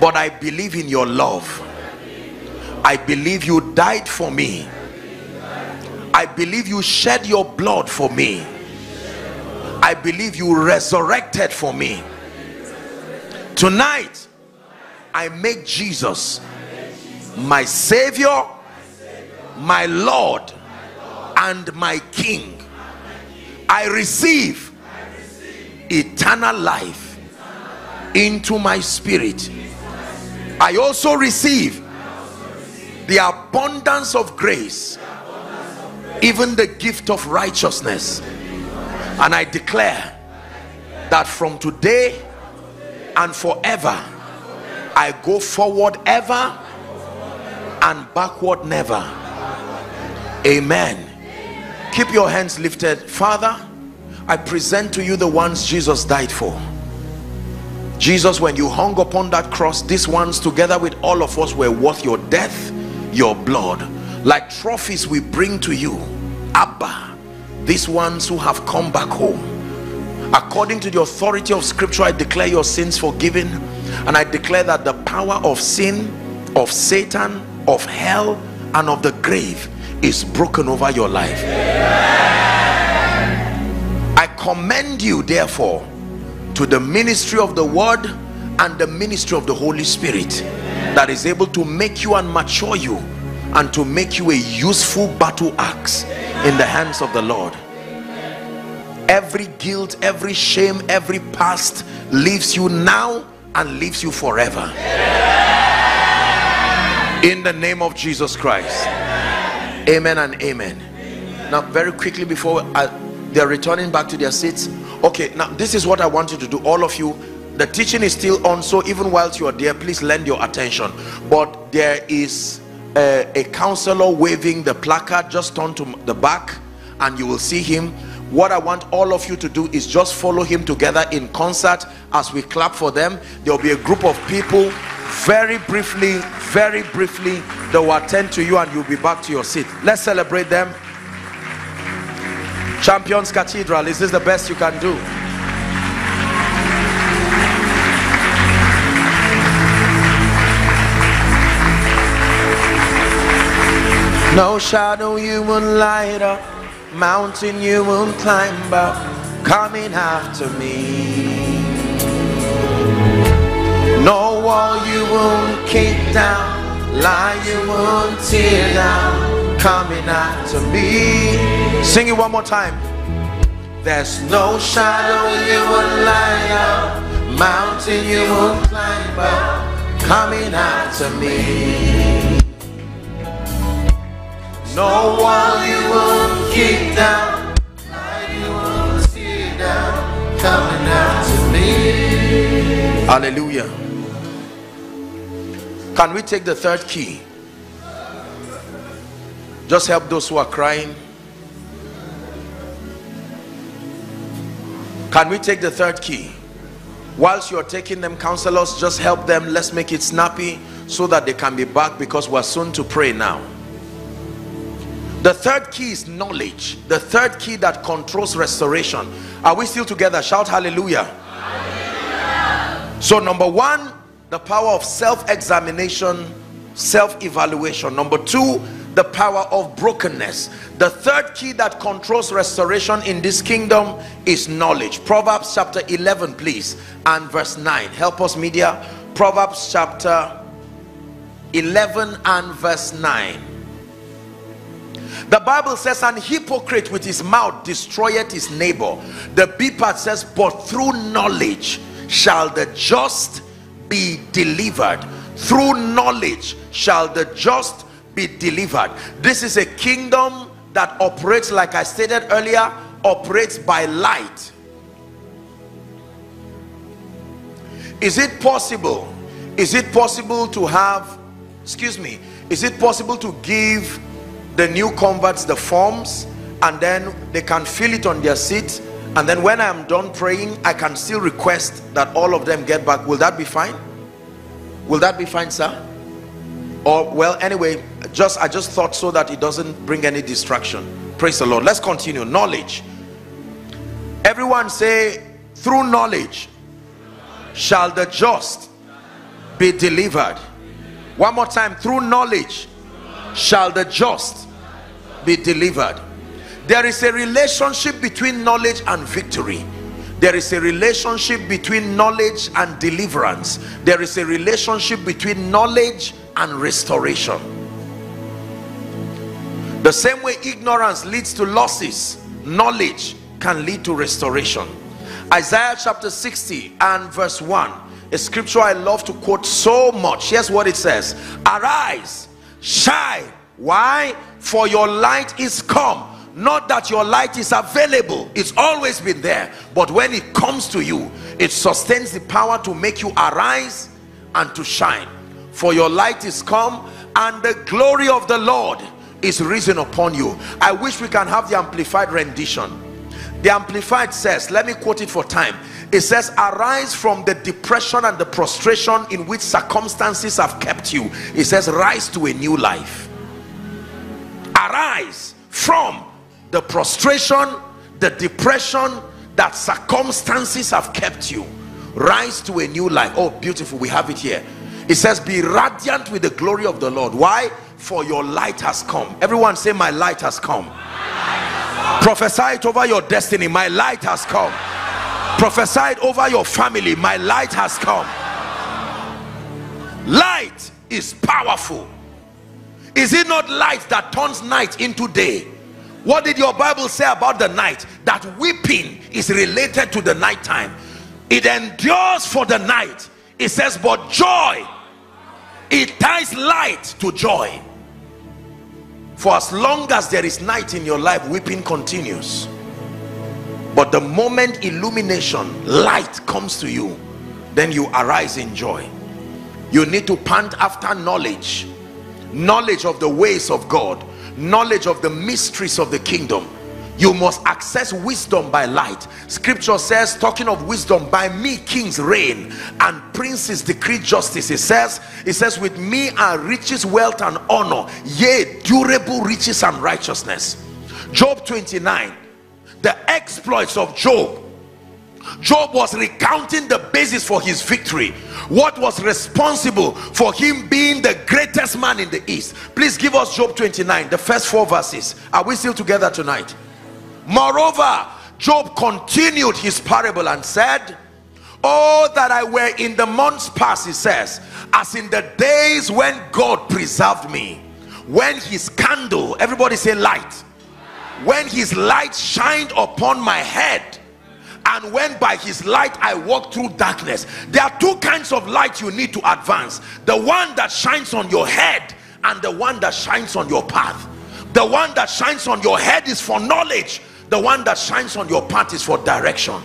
but I believe in your love. I believe you died for me. I believe you shed your blood for me. I believe you resurrected for me. Tonight I make Jesus my Savior, my Lord, and my King. I receive eternal life into my spirit. I also receive the abundance of grace, even the gift of righteousness. And I declare that from today and forever, I go forward ever and backward never. Amen. Keep your hands lifted. Father, I present to you the ones Jesus died for. Jesus, when you hung upon that cross, these ones together with all of us were worth your death, your blood. Like trophies we bring to you, Abba, these ones who have come back home. According to the authority of scripture, I declare your sins forgiven, and I declare that the power of sin, of Satan, of hell, and of the grave is broken over your life. I commend you therefore to the ministry of the word and the ministry of the Holy Spirit that is able to make you and mature you and to make you a useful battle axe in the hands of the Lord. Every guilt, every shame, every past leaves you now and leaves you forever. In the name of Jesus Christ. Amen and amen. Amen. Now very quickly before I, they're returning back to their seats. Okay, now this is what I want you to do, all of you. The teaching is still on, so even whilst you are there, please lend your attention. But there is a, a counselor waving the placard. Just turn to the back and you will see him. What I want all of you to do is just follow him together in concert as we clap for them. There will be a group of people. Very briefly, very briefly, they will attend to you and you'll be back to your seat. Let's celebrate them. Champions Cathedral, is this the best you can do? No shadow you won't light up, mountain you won't climb up, coming after me. No wall you won't kick down, lie you won't tear down, coming after me. Sing it one more time. There's no shadow you won't lie up, mountain you won't climb up, coming after me. No wall you won't kick down, lie you won't tear down, coming after me. Hallelujah. Can we take the third key? Just help those who are crying. Can we take the third key? Whilst you're taking them, counselors, just help them. Let's make it snappy so that they can be back, because we're soon to pray now. The third key is knowledge. The third key that controls restoration. Are we still together? Shout hallelujah. Hallelujah. So number one, the power of self-examination, self-evaluation. Number two, the power of brokenness. The third key that controls restoration in this kingdom is knowledge. Proverbs chapter eleven, please, and verse nine. Help us, media. Proverbs chapter eleven and verse nine. The Bible says, an hypocrite with his mouth destroyeth his neighbor. The B part says, but through knowledge shall the just be delivered. Through knowledge shall the just be delivered. This is a kingdom that operates, like I stated earlier, operates by light. Is it possible? Is it possible to have, excuse me, is it possible to give the new converts the forms and then they can fill it on their seat, and then when I am done praying I can still request that all of them get back? Will that be fine? Will that be fine, sir? Or, well, anyway, just I just thought so that it doesn't bring any distraction. Praise the Lord. Let's continue. Knowledge. Everyone say, through knowledge shall the just be delivered. One more time. Through knowledge shall the just be delivered. There is a relationship between knowledge and victory. There is a relationship between knowledge and deliverance. There is a relationship between knowledge and restoration. The same way ignorance leads to losses, knowledge can lead to restoration. Isaiah chapter sixty and verse one, a scripture I love to quote so much. Here's what it says: arise, shine. Why? For your light is come. Not that your light is available, it's always been there, but when it comes to you, it sustains the power to make you arise and to shine. For your light is come, and the glory of the Lord is risen upon you. I wish we can have the amplified rendition. The amplified says, let me quote it for time. It says, arise from the depression and the prostration in which circumstances have kept you. It says, rise to a new life. Arise from the prostration, the depression that circumstances have kept you. Rise to a new life. Oh, beautiful. We have it here. It says, be radiant with the glory of the Lord. Why? For your light has come. Everyone say, my light has come. Light has come. Prophesy it over your destiny. My light has come. Prophesy it over your family. My light has come. Light is powerful. Is it not light that turns night into day? What did your Bible say about the night? That weeping is related to the nighttime. It endures for the night. It says, but joy, it ties light to joy. For as long as there is night in your life, weeping continues. But the moment illumination, light comes to you, then you arise in joy. You need to pant after knowledge. Knowledge of the ways of God. Knowledge of the mysteries of the kingdom. You must access wisdom by light. Scripture says, talking of wisdom, by me kings reign and princes decree justice. It says, it says, with me are riches, wealth and honor, yea, durable riches and righteousness. Job twenty-nine, the exploits of Job. Job was recounting the basis for his victory, what was responsible for him being the greatest man in the east. Please give us Job twenty-nine, the first four verses. Are we still together tonight? Moreover, Job continued his parable and said, oh, that I were in the months past, he says, as in the days when God preserved me, when his candle, everybody say light, when his light shined upon my head, and when by his light I walk through darkness. There are two kinds of light you need to advance. The one that shines on your head and the one that shines on your path. The one that shines on your head is for knowledge. The one that shines on your path is for direction.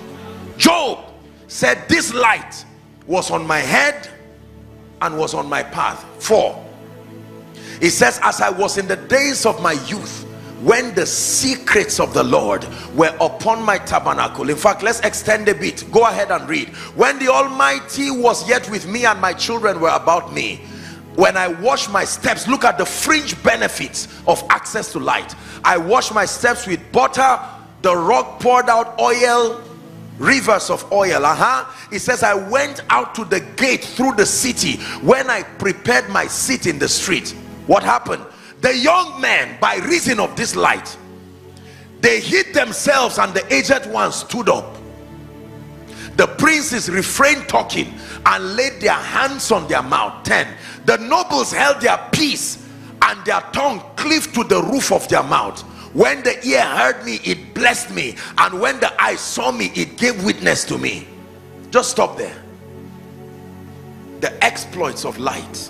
Job said, this light was on my head and was on my path. For he says, as I was in the days of my youth, when the secrets of the Lord were upon my tabernacle. In fact, let's extend a bit. Go ahead and read. When the Almighty was yet with me and my children were about me, When I wash my steps, look at the fringe benefits of access to light. I wash my steps with butter, the rock poured out oil, rivers of oil. Uh-huh. It says, I went out to the gate through the city when I prepared my seat in the street. What happened? The young men, by reason of this light, they hid themselves, and the aged ones stood up. The princes refrained talking and laid their hands on their mouth. ten. The nobles held their peace, and their tongue cleaved to the roof of their mouth. When the ear heard me, it blessed me, and when the eye saw me, it gave witness to me. Just stop there. The exploits of light.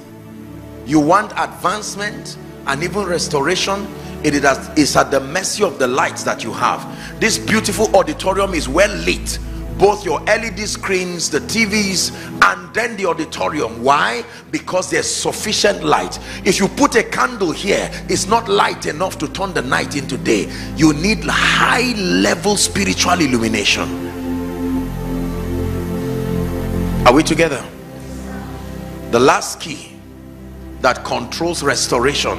You want advancement and even restoration? It is at the mercy of the lights that you have. This beautiful auditorium is well lit. Both your L E D screens, the T Vs, and then the auditorium. Why? Because there's sufficient light. If you put a candle here, it's not light enough to turn the night into day. You need high level spiritual illumination. Are we together? The last key that controls restoration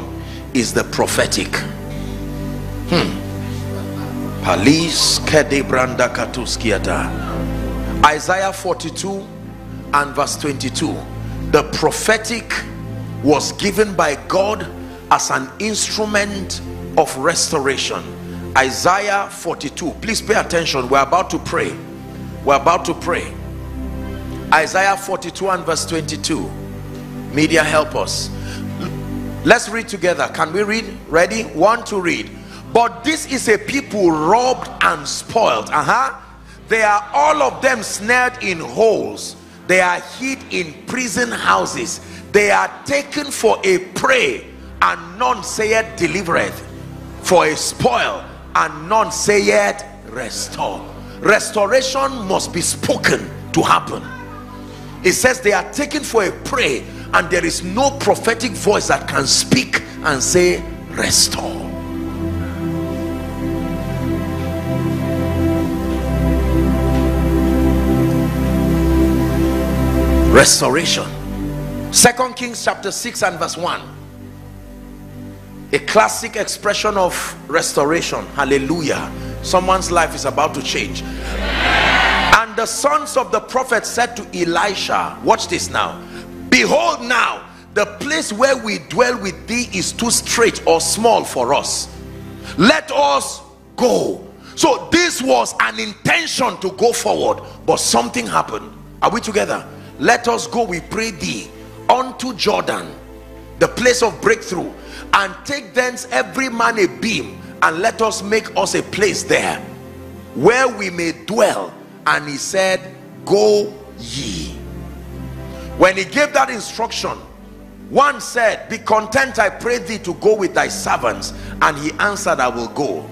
is the prophetic. Hmm. Isaiah forty-two and verse twenty-two. The prophetic was given by God as an instrument of restoration. Isaiah forty-two. Please pay attention. We're about to pray. We're about to pray. Isaiah forty-two and verse twenty-two. Media, help us. Let's read together. Can we read? Ready? One to read. But this is a people robbed and spoiled. Uh-huh. They are all of them snared in holes. They are hid in prison houses. They are taken for a prey, and none saith delivereth. For a spoil, and none saith restore. Restoration must be spoken to happen. It says they are taken for a prey, and there is no prophetic voice that can speak and say restore. Restoration. Second Kings chapter six and verse one. A classic expression of restoration. Hallelujah. Someone's life is about to change. Yeah. And the sons of the prophet said to Elisha, watch this now. Behold now, the place where we dwell with thee is too strait or small for us. Let us go. So this was an intention to go forward, but something happened. Are we together? Let us go, we pray thee, unto Jordan, the place of breakthrough, and take thence every man a beam, and let us make us a place there where we may dwell. And he said, go ye. When he gave that instruction, one said, be content, I pray thee, to go with thy servants. And he answered, I will go.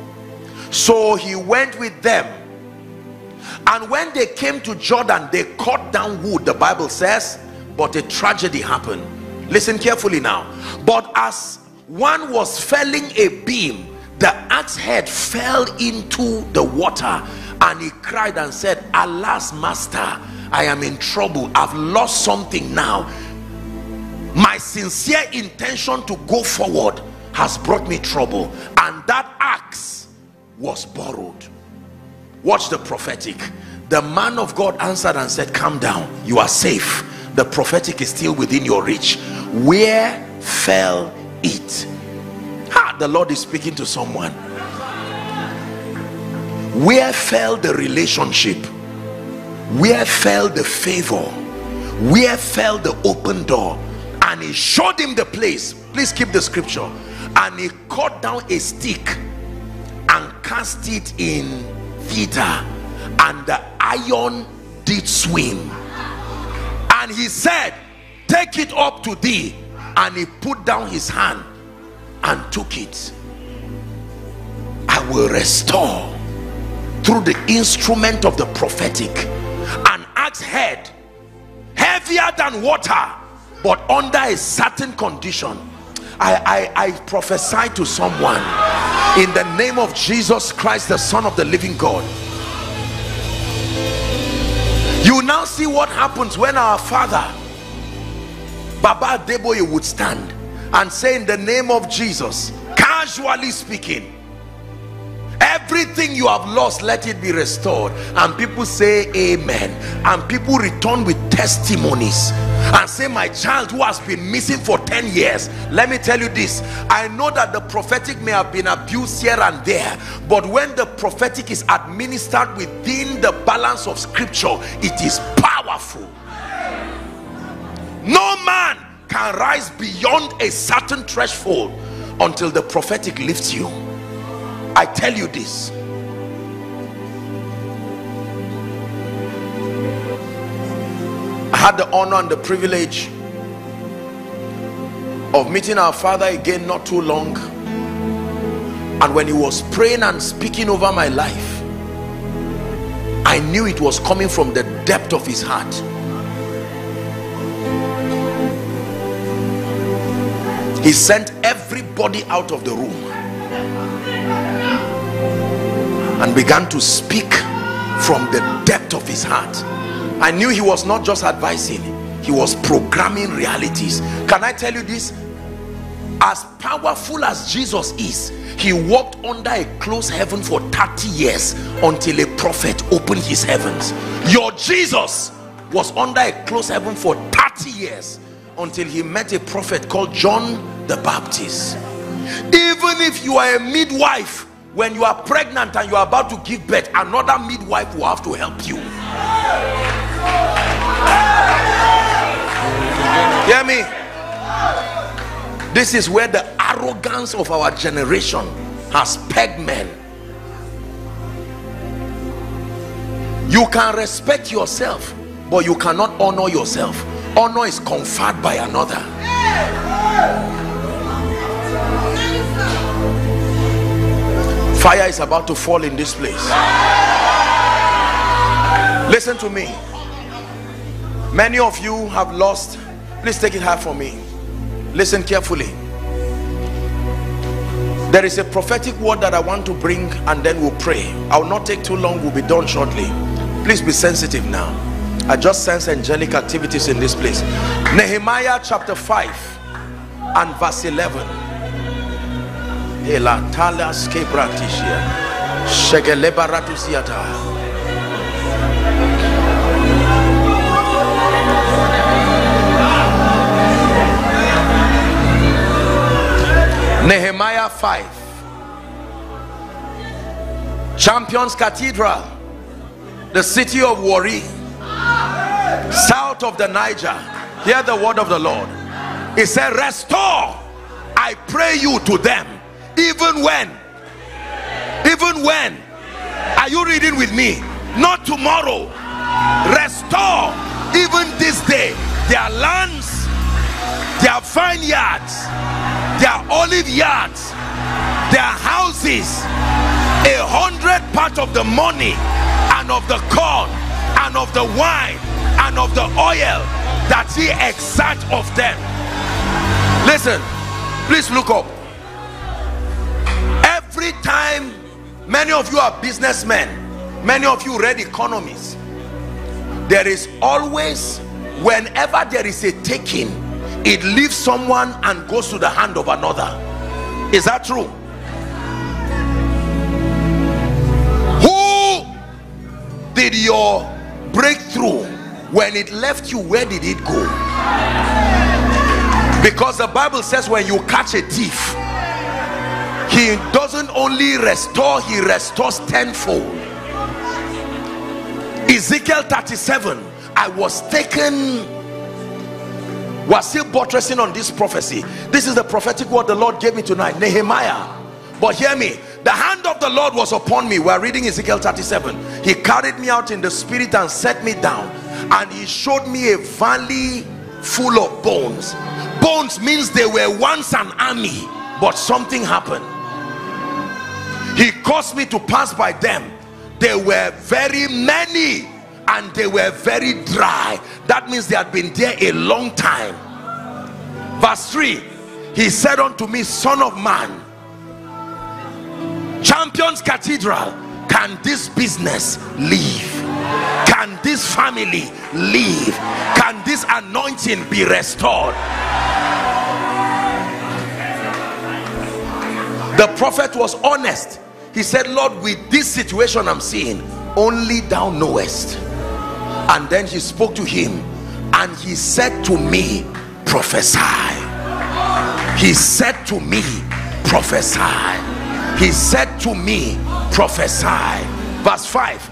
So he went with them. And when they came to Jordan, they cut down wood, the Bible says, but a tragedy happened. Listen carefully now. But as one was felling a beam, the axe head fell into the water, and he cried and said, alas, master, I am in trouble. I've lost something now. My sincere intention to go forward has brought me trouble, and that axe was borrowed. Watch the prophetic. The man of God answered and said, calm down, you are safe. The prophetic is still within your reach. Where fell it? Ha, the Lord is speaking to someone. Where fell the relationship? Where fell the favor? Where fell the open door? And he showed him the place. Please keep the scripture. And he cut down a stick and cast it in Peter, and the iron did swim. And he said, take it up to thee. And he put down his hand and took it. I will restore through the instrument of the prophetic. An axe head, heavier than water, but under a certain condition. I, I, I prophesy to someone in the name of Jesus Christ, the Son of the living God. You now see what happens when our Father Baba Adeboye would stand and say, in the name of Jesus, casually speaking, everything you have lost, let it be restored. And people say amen, and people return with testimonies and say, my child who has been missing for ten years, let me tell you this, I know that the prophetic may have been abused here and there, but when the prophetic is administered within the balance of scripture, it is powerful. No man can rise beyond a certain threshold until the prophetic lifts you. I tell you this. I had the honor and the privilege of meeting our father again not too long, and when he was praying and speaking over my life, I knew it was coming from the depth of his heart. He sent everybody out of the room and began to speak from the depth of his heart. I knew he was not just advising, he was programming realities. Can I tell you this? As powerful as Jesus is, he walked under a closed heaven for thirty years until a prophet opened his heavens. Your Jesus was under a closed heaven for thirty years until he met a prophet called John the Baptist. Even if you are a midwife, when you are pregnant and you are about to give birth, another midwife will have to help you. Hear me? This is where the arrogance of our generation has pegged men. You can respect yourself, but you cannot honor yourself. Honor is conferred by another. Fire is about to fall in this place. Listen to me. Many of you have lost. Please take it high for me. Listen carefully. There is a prophetic word that I want to bring, and then we'll pray. I will not take too long. We'll be done shortly. Please be sensitive now. I just sense angelic activities in this place. Nehemiah chapter five and verse eleven. Nehemiah five. Champions Cathedral, the city of Warri, south of the Niger. Hear the word of the Lord. He said, restore, I pray you, to them. Even when, even when, are you reading with me? Not tomorrow. Restore, even this day, their lands, their vineyards, their olive yards, their houses, a hundred part of the money, and of the corn, and of the wine, and of the oil that he exact of them. Listen, please look up. Every time, many of you are businessmen, many of you read economists, there is always, whenever there is a taking, it leaves someone and goes to the hand of another. Is that true? Who did your breakthrough, when it left you, where did it go? Because the Bible says when you catch a thief, he doesn't only restore, he restores tenfold. Ezekiel thirty-seven. I was taken. We're still buttressing on this prophecy. This is the prophetic word the Lord gave me tonight. Nehemiah. But hear me. The hand of the Lord was upon me. We're reading Ezekiel thirty-seven. He carried me out in the spirit and set me down. And he showed me a valley full of bones. Bones means they were once an army, but something happened. He caused me to pass by them. They were very many, and they were very dry. That means they had been there a long time. Verse three, he said unto me, son of man, Champions Cathedral, can this business live? Can this family live? Can this anointing be restored? The prophet was honest. He said, Lord, with this situation I'm seeing, only thou knowest. And then he spoke to him and he said to me, prophesy. He said to me, prophesy. He said to me, prophesy. Verse five.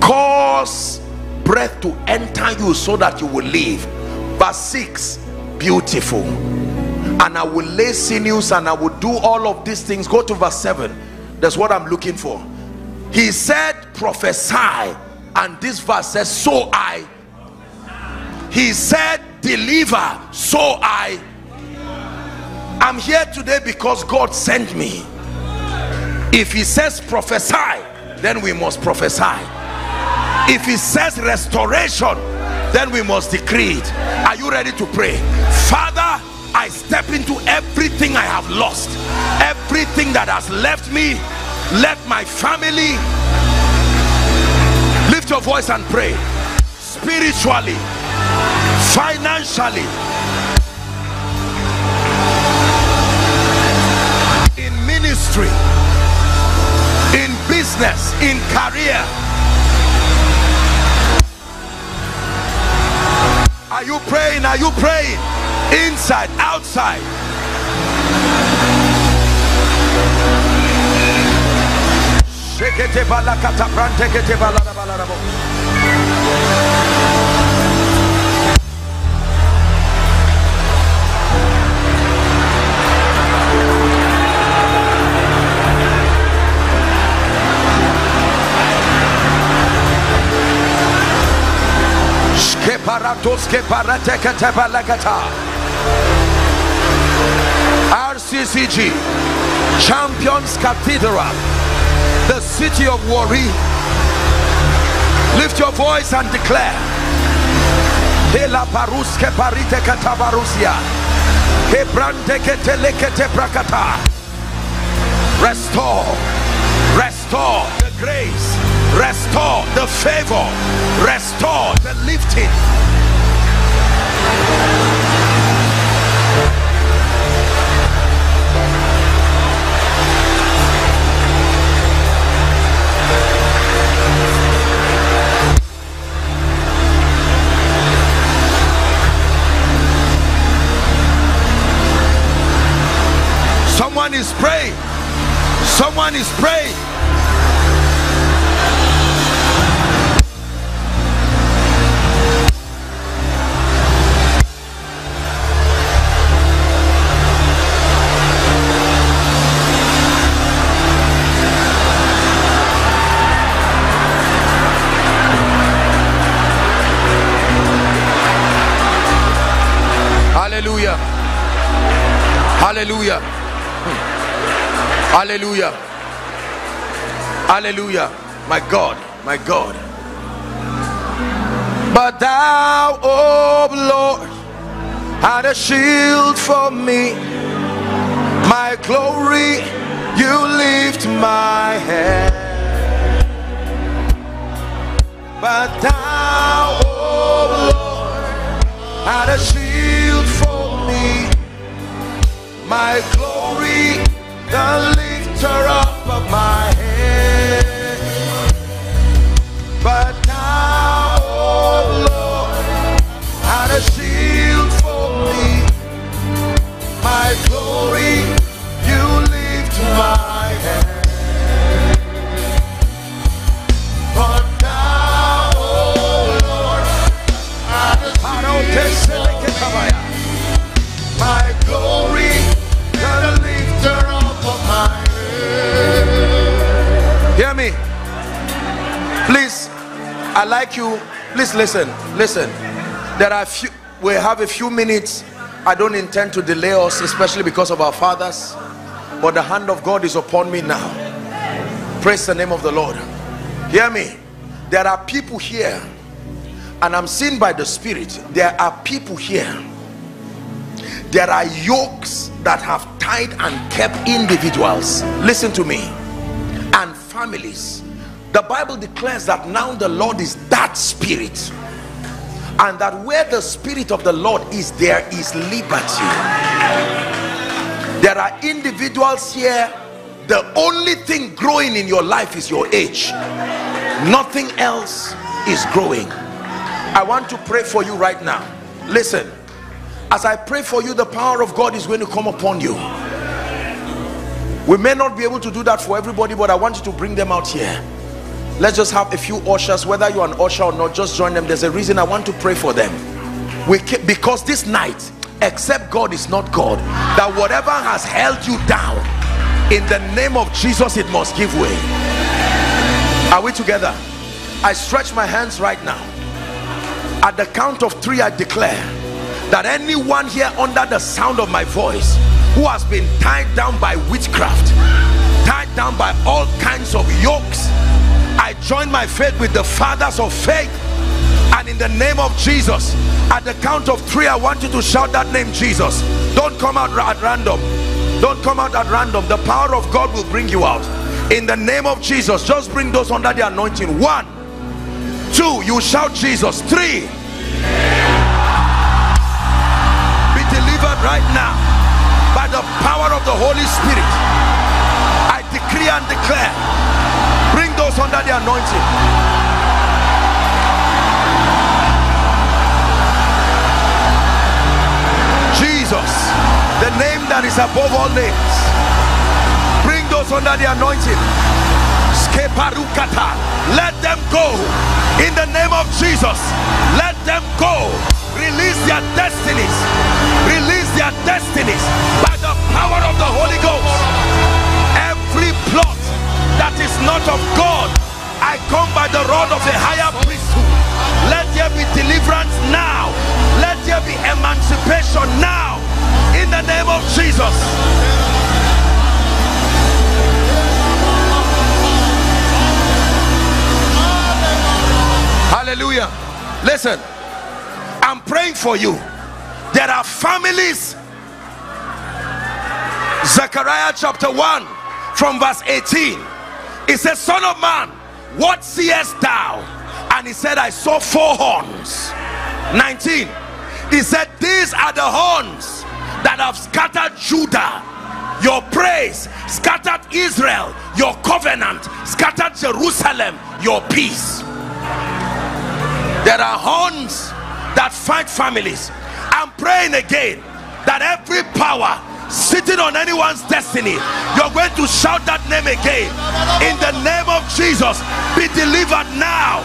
Cause breath to enter you so that you will live. Verse six. Beautiful. And I will lay sinews and I will do all of these things. Go to verse seven. That's what I'm looking for. He said, prophesy. And this verse says, so I. He said, deliver. So I. I'm here today because God sent me. If he says prophesy, then we must prophesy. If he says restoration, then we must decree it. Are you ready to pray? Father, I step into everything I have lost, everything that has left me, left my family. Lift your voice and pray. Spiritually, financially, in ministry, in business, in career. Are you praying? Are you praying? Inside, outside. R C C G Champions Cathedral, the city of Warri. Lift your voice and declare. Restore, restore the grace, restore the favor, restore the lifting. Someone is praying. Someone is praying. Hallelujah. Hallelujah. Hallelujah. Hallelujah. My God, my God. But thou, O Lord, art a shield for me. My glory, you lift my head. But thou, O Lord, art a shield for me. My glory, the lifter up of my head. But now, oh Lord, art a shield for me. My glory, you lift my head. But now, oh Lord, art a shield for me. My glory, the lifter up of my head. Hear me, please. I like you. Please listen, listen. There are few. We have a few minutes. I don't intend to delay us, especially because of our fathers. But the hand of God is upon me now. Praise the name of the Lord. Hear me. There are people here, and I'm seen by the Spirit. There are people here. There are yokes that have tied and kept individuals, listen to me, and families The Bible declares that now the Lord is that Spirit, and that where the Spirit of the Lord is, there is liberty. There are individuals here, the only thing growing in your life is your age. Nothing else is growing. I want to pray for you right now. Listen, as I pray for you, the power of God is going to come upon you. We may not be able to do that for everybody, but I want you to bring them out here. Let's just have a few ushers. Whether you're an usher or not, just join them. There's a reason I want to pray for them. We keep, because this night, except God is not God, that whatever has held you down, in the name of Jesus, it must give way. Are we together? I stretch my hands right now. At the count of three, I declare that anyone here under the sound of my voice who has been tied down by witchcraft, tied down by all kinds of yokes, I join my faith with the fathers of faith, and in the name of Jesus, at the count of three, I want you to shout that name, Jesus. Don't come out at random. Don't come out at random. The power of God will bring you out. In the name of Jesus, just bring those under the anointing. One, two, you shout Jesus. Three, be delivered right now by the power of the Holy Spirit. I decree and declare, those under the anointing, Jesus, the name that is above all names, bring those under the anointing. Let them go in the name of Jesus. Let them go. Release their destinies. Release their destinies by the power of the Holy Ghost. Every plot that is not of God, I come by the rod of the higher priesthood. Let there be deliverance now. Let there be emancipation now. In the name of Jesus. Hallelujah. Listen, I'm praying for you. There are families. Zechariah chapter one from verse eighteen. He said, Son of man, what seest thou? And he said, I saw four horns. nineteen. He said, these are the horns that have scattered Judah, your praise, scattered Israel, your covenant, scattered Jerusalem, your peace. There are horns that fight families. I'm praying again that every power sitting on anyone's destiny, you're going to shout that name again. In the name of Jesus, be delivered now.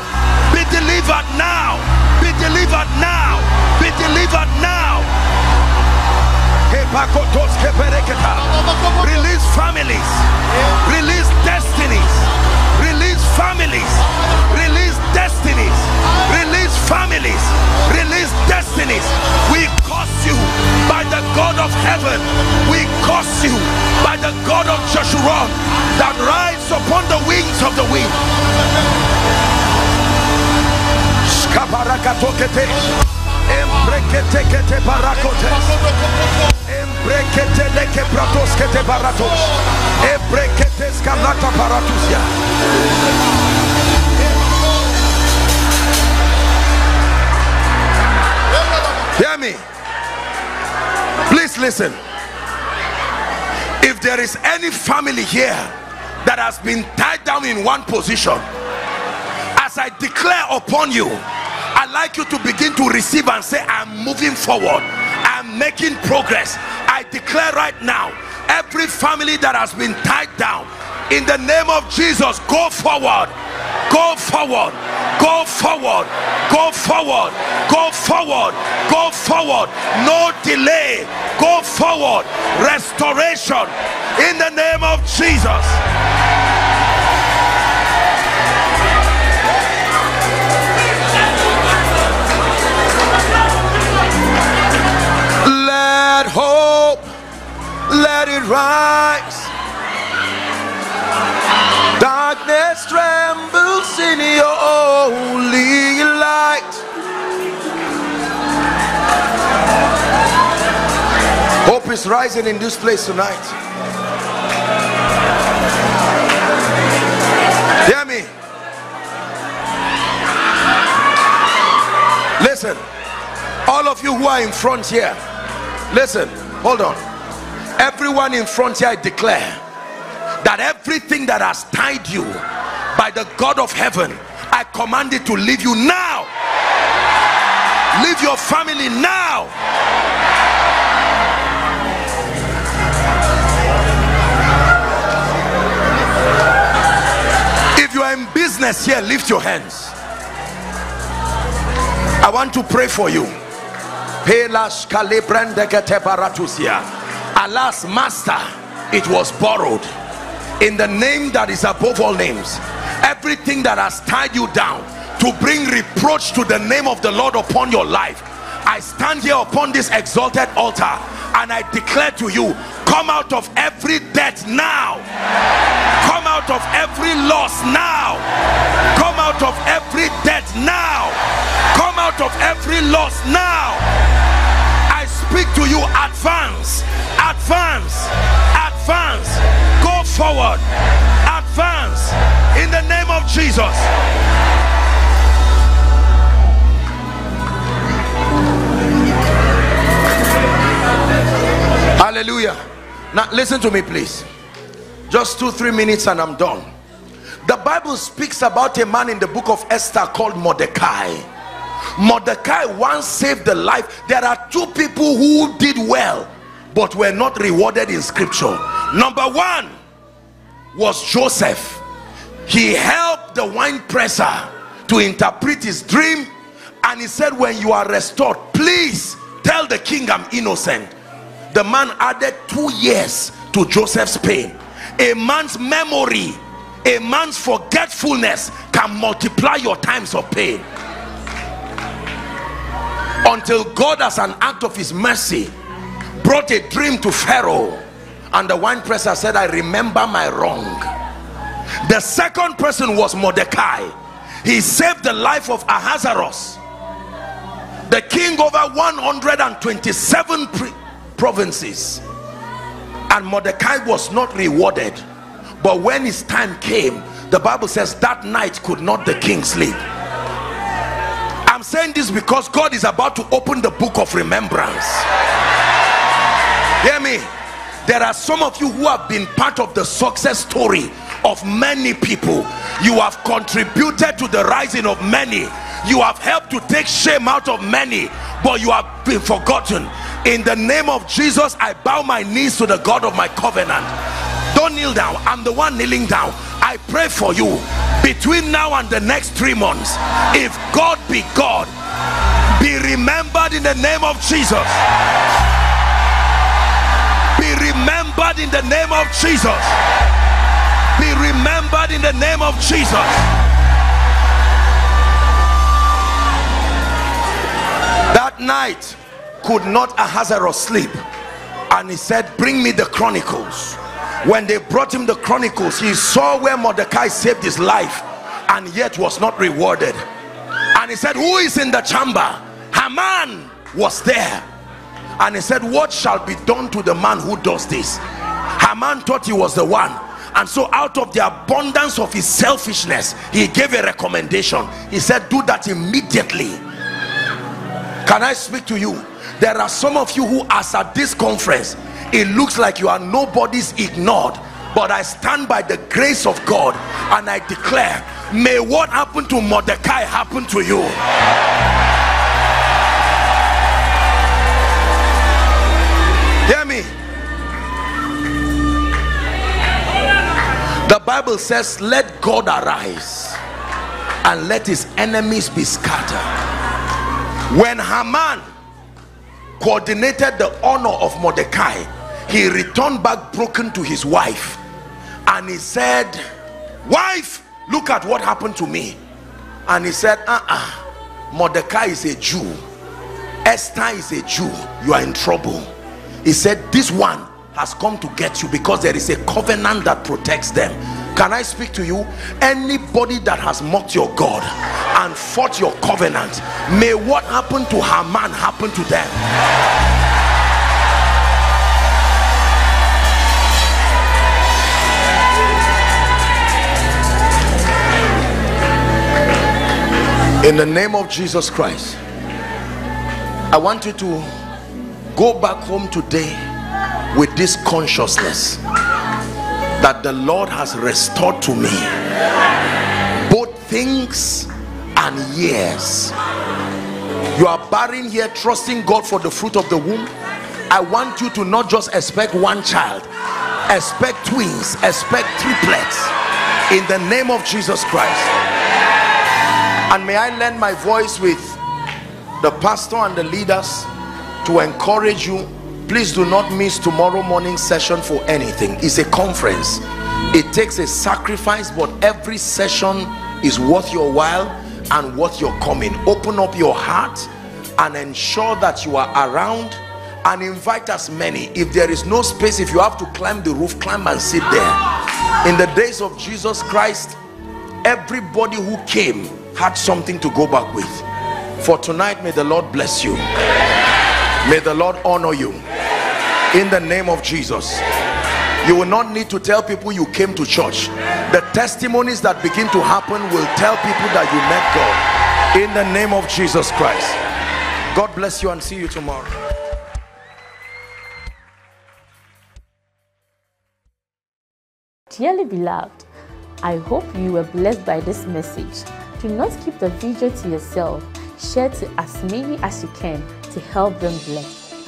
Be delivered now. Be delivered now. Be delivered now. Release families. Release destinies. Release families. Release destinies. Release families. Release destinies. We curse you by the God of heaven. We curse you by the God of Jeshurun that rides upon the wings of the wind. Hear me. Please listen. If there is any family here that has been tied down in one position, as I declare upon you, I'd like you to begin to receive and say, I'm moving forward. I'm making progress. I declare right now, every family that has been tied down, in the name of Jesus, go forward. Go forward. Go forward. Go forward. Go forward. Go forward. No delay. Go forward. Restoration. In the name of Jesus. Let hope, let it rise. Darkness trembles in your holy light. Hope is rising in this place tonight. Hear me. you who are in front here, listen, hold on. Everyone in front here, I declare that everything that has tied you, by the God of heaven, I command it to leave you now. Leave your family now. If you are in business here, lift your hands. I want to pray for you. Alas, Master, it was borrowed. In the name that is above all names, everything that has tied you down to bring reproach to the name of the Lord upon your life, I stand here upon this exalted altar and I declare to you, come out of every debt now. Come out of every loss now. Come out of every debt now. Come out of every loss now. I speak to you, advance, advance, advance, go forward, advance in the name of Jesus. Hallelujah. Now listen to me please, just two three minutes and I'm done. The Bible speaks about a man in the book of Esther called Mordecai. Mordecai once saved the life. There are two people who did well but were not rewarded in scripture. Number one was Joseph. He helped the wine presser to interpret his dream, and he said, when you are restored, please tell the king I'm innocent. The man added two years to Joseph's pain. A man's memory, a man's forgetfulness can multiply your times of pain, until God, as an act of his mercy, brought a dream to Pharaoh, and the wine presser said, I remember my wrong. The second person was Mordecai. He saved the life of Ahasuerus, the king over one hundred twenty-seven provinces, and Mordecai was not rewarded. But when his time came, the Bible says that night could not the king sleep. I'm saying this because God is about to open the book of remembrance. Hear me? There are some of you who have been part of the success story of many people. You have contributed to the rising of many. You have helped to take shame out of many, but you have been forgotten. In the name of Jesus, I bow my knees to the God of my covenant. Don't kneel down. I'm the one kneeling down. I pray for you. Between now and the next three months, if God be God, be remembered in the name of Jesus. Remembered in the name of Jesus. Be remembered in the name of Jesus. That night could not Ahasuerus sleep, and he said, bring me the chronicles. When they brought him the chronicles, he saw where Mordecai saved his life and yet was not rewarded, and he said, who is in the chamber? Haman was there. And he said, what shall be done to the man who does this? Haman thought he was the one, and so out of the abundance of his selfishness, he gave a recommendation. He said, do that immediately. Can I speak to you? There are some of you who, as at this conference, it looks like you are nobody's ignored, but I stand by the grace of God and I declare, may what happened to Mordecai happen to you. Hear me. The Bible says, let God arise and let his enemies be scattered. When Haman coordinated the honor of Mordecai, he returned back broken to his wife, and he said, wife, look at what happened to me. And he said, uh-uh, Mordecai is a Jew, Esther is a Jew, you are in trouble. He said, this one has come to get you, because there is a covenant that protects them. Can I speak to you? Anybody that has mocked your God and fought your covenant, may what happened to Haman happen to them. In the name of Jesus Christ, I want you to go back home today with this consciousness that the Lord has restored to me both things and years. You are barren here trusting God for the fruit of the womb. I want you to not just expect one child, expect twins, expect triplets in the name of Jesus Christ. And may I lend my voice with the pastor and the leaders to encourage you. Please do not miss tomorrow morning's session for anything. It's a conference. It takes a sacrifice, but every session is worth your while and worth your coming. Open up your heart and ensure that you are around and invite as many. If there is no space, if you have to climb the roof, climb and sit there. In the days of Jesus Christ, everybody who came had something to go back with. For tonight, may the Lord bless you. May the Lord honor you. In the name of Jesus. You will not need to tell people you came to church. The testimonies that begin to happen will tell people that you met God. In the name of Jesus Christ. God bless you and see you tomorrow. Dearly beloved, I hope you were blessed by this message. Do not keep the video to yourself. Share to as many as you can to help them bless.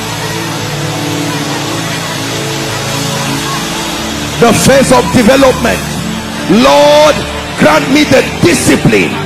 The phase of development. Lord, grant me the discipline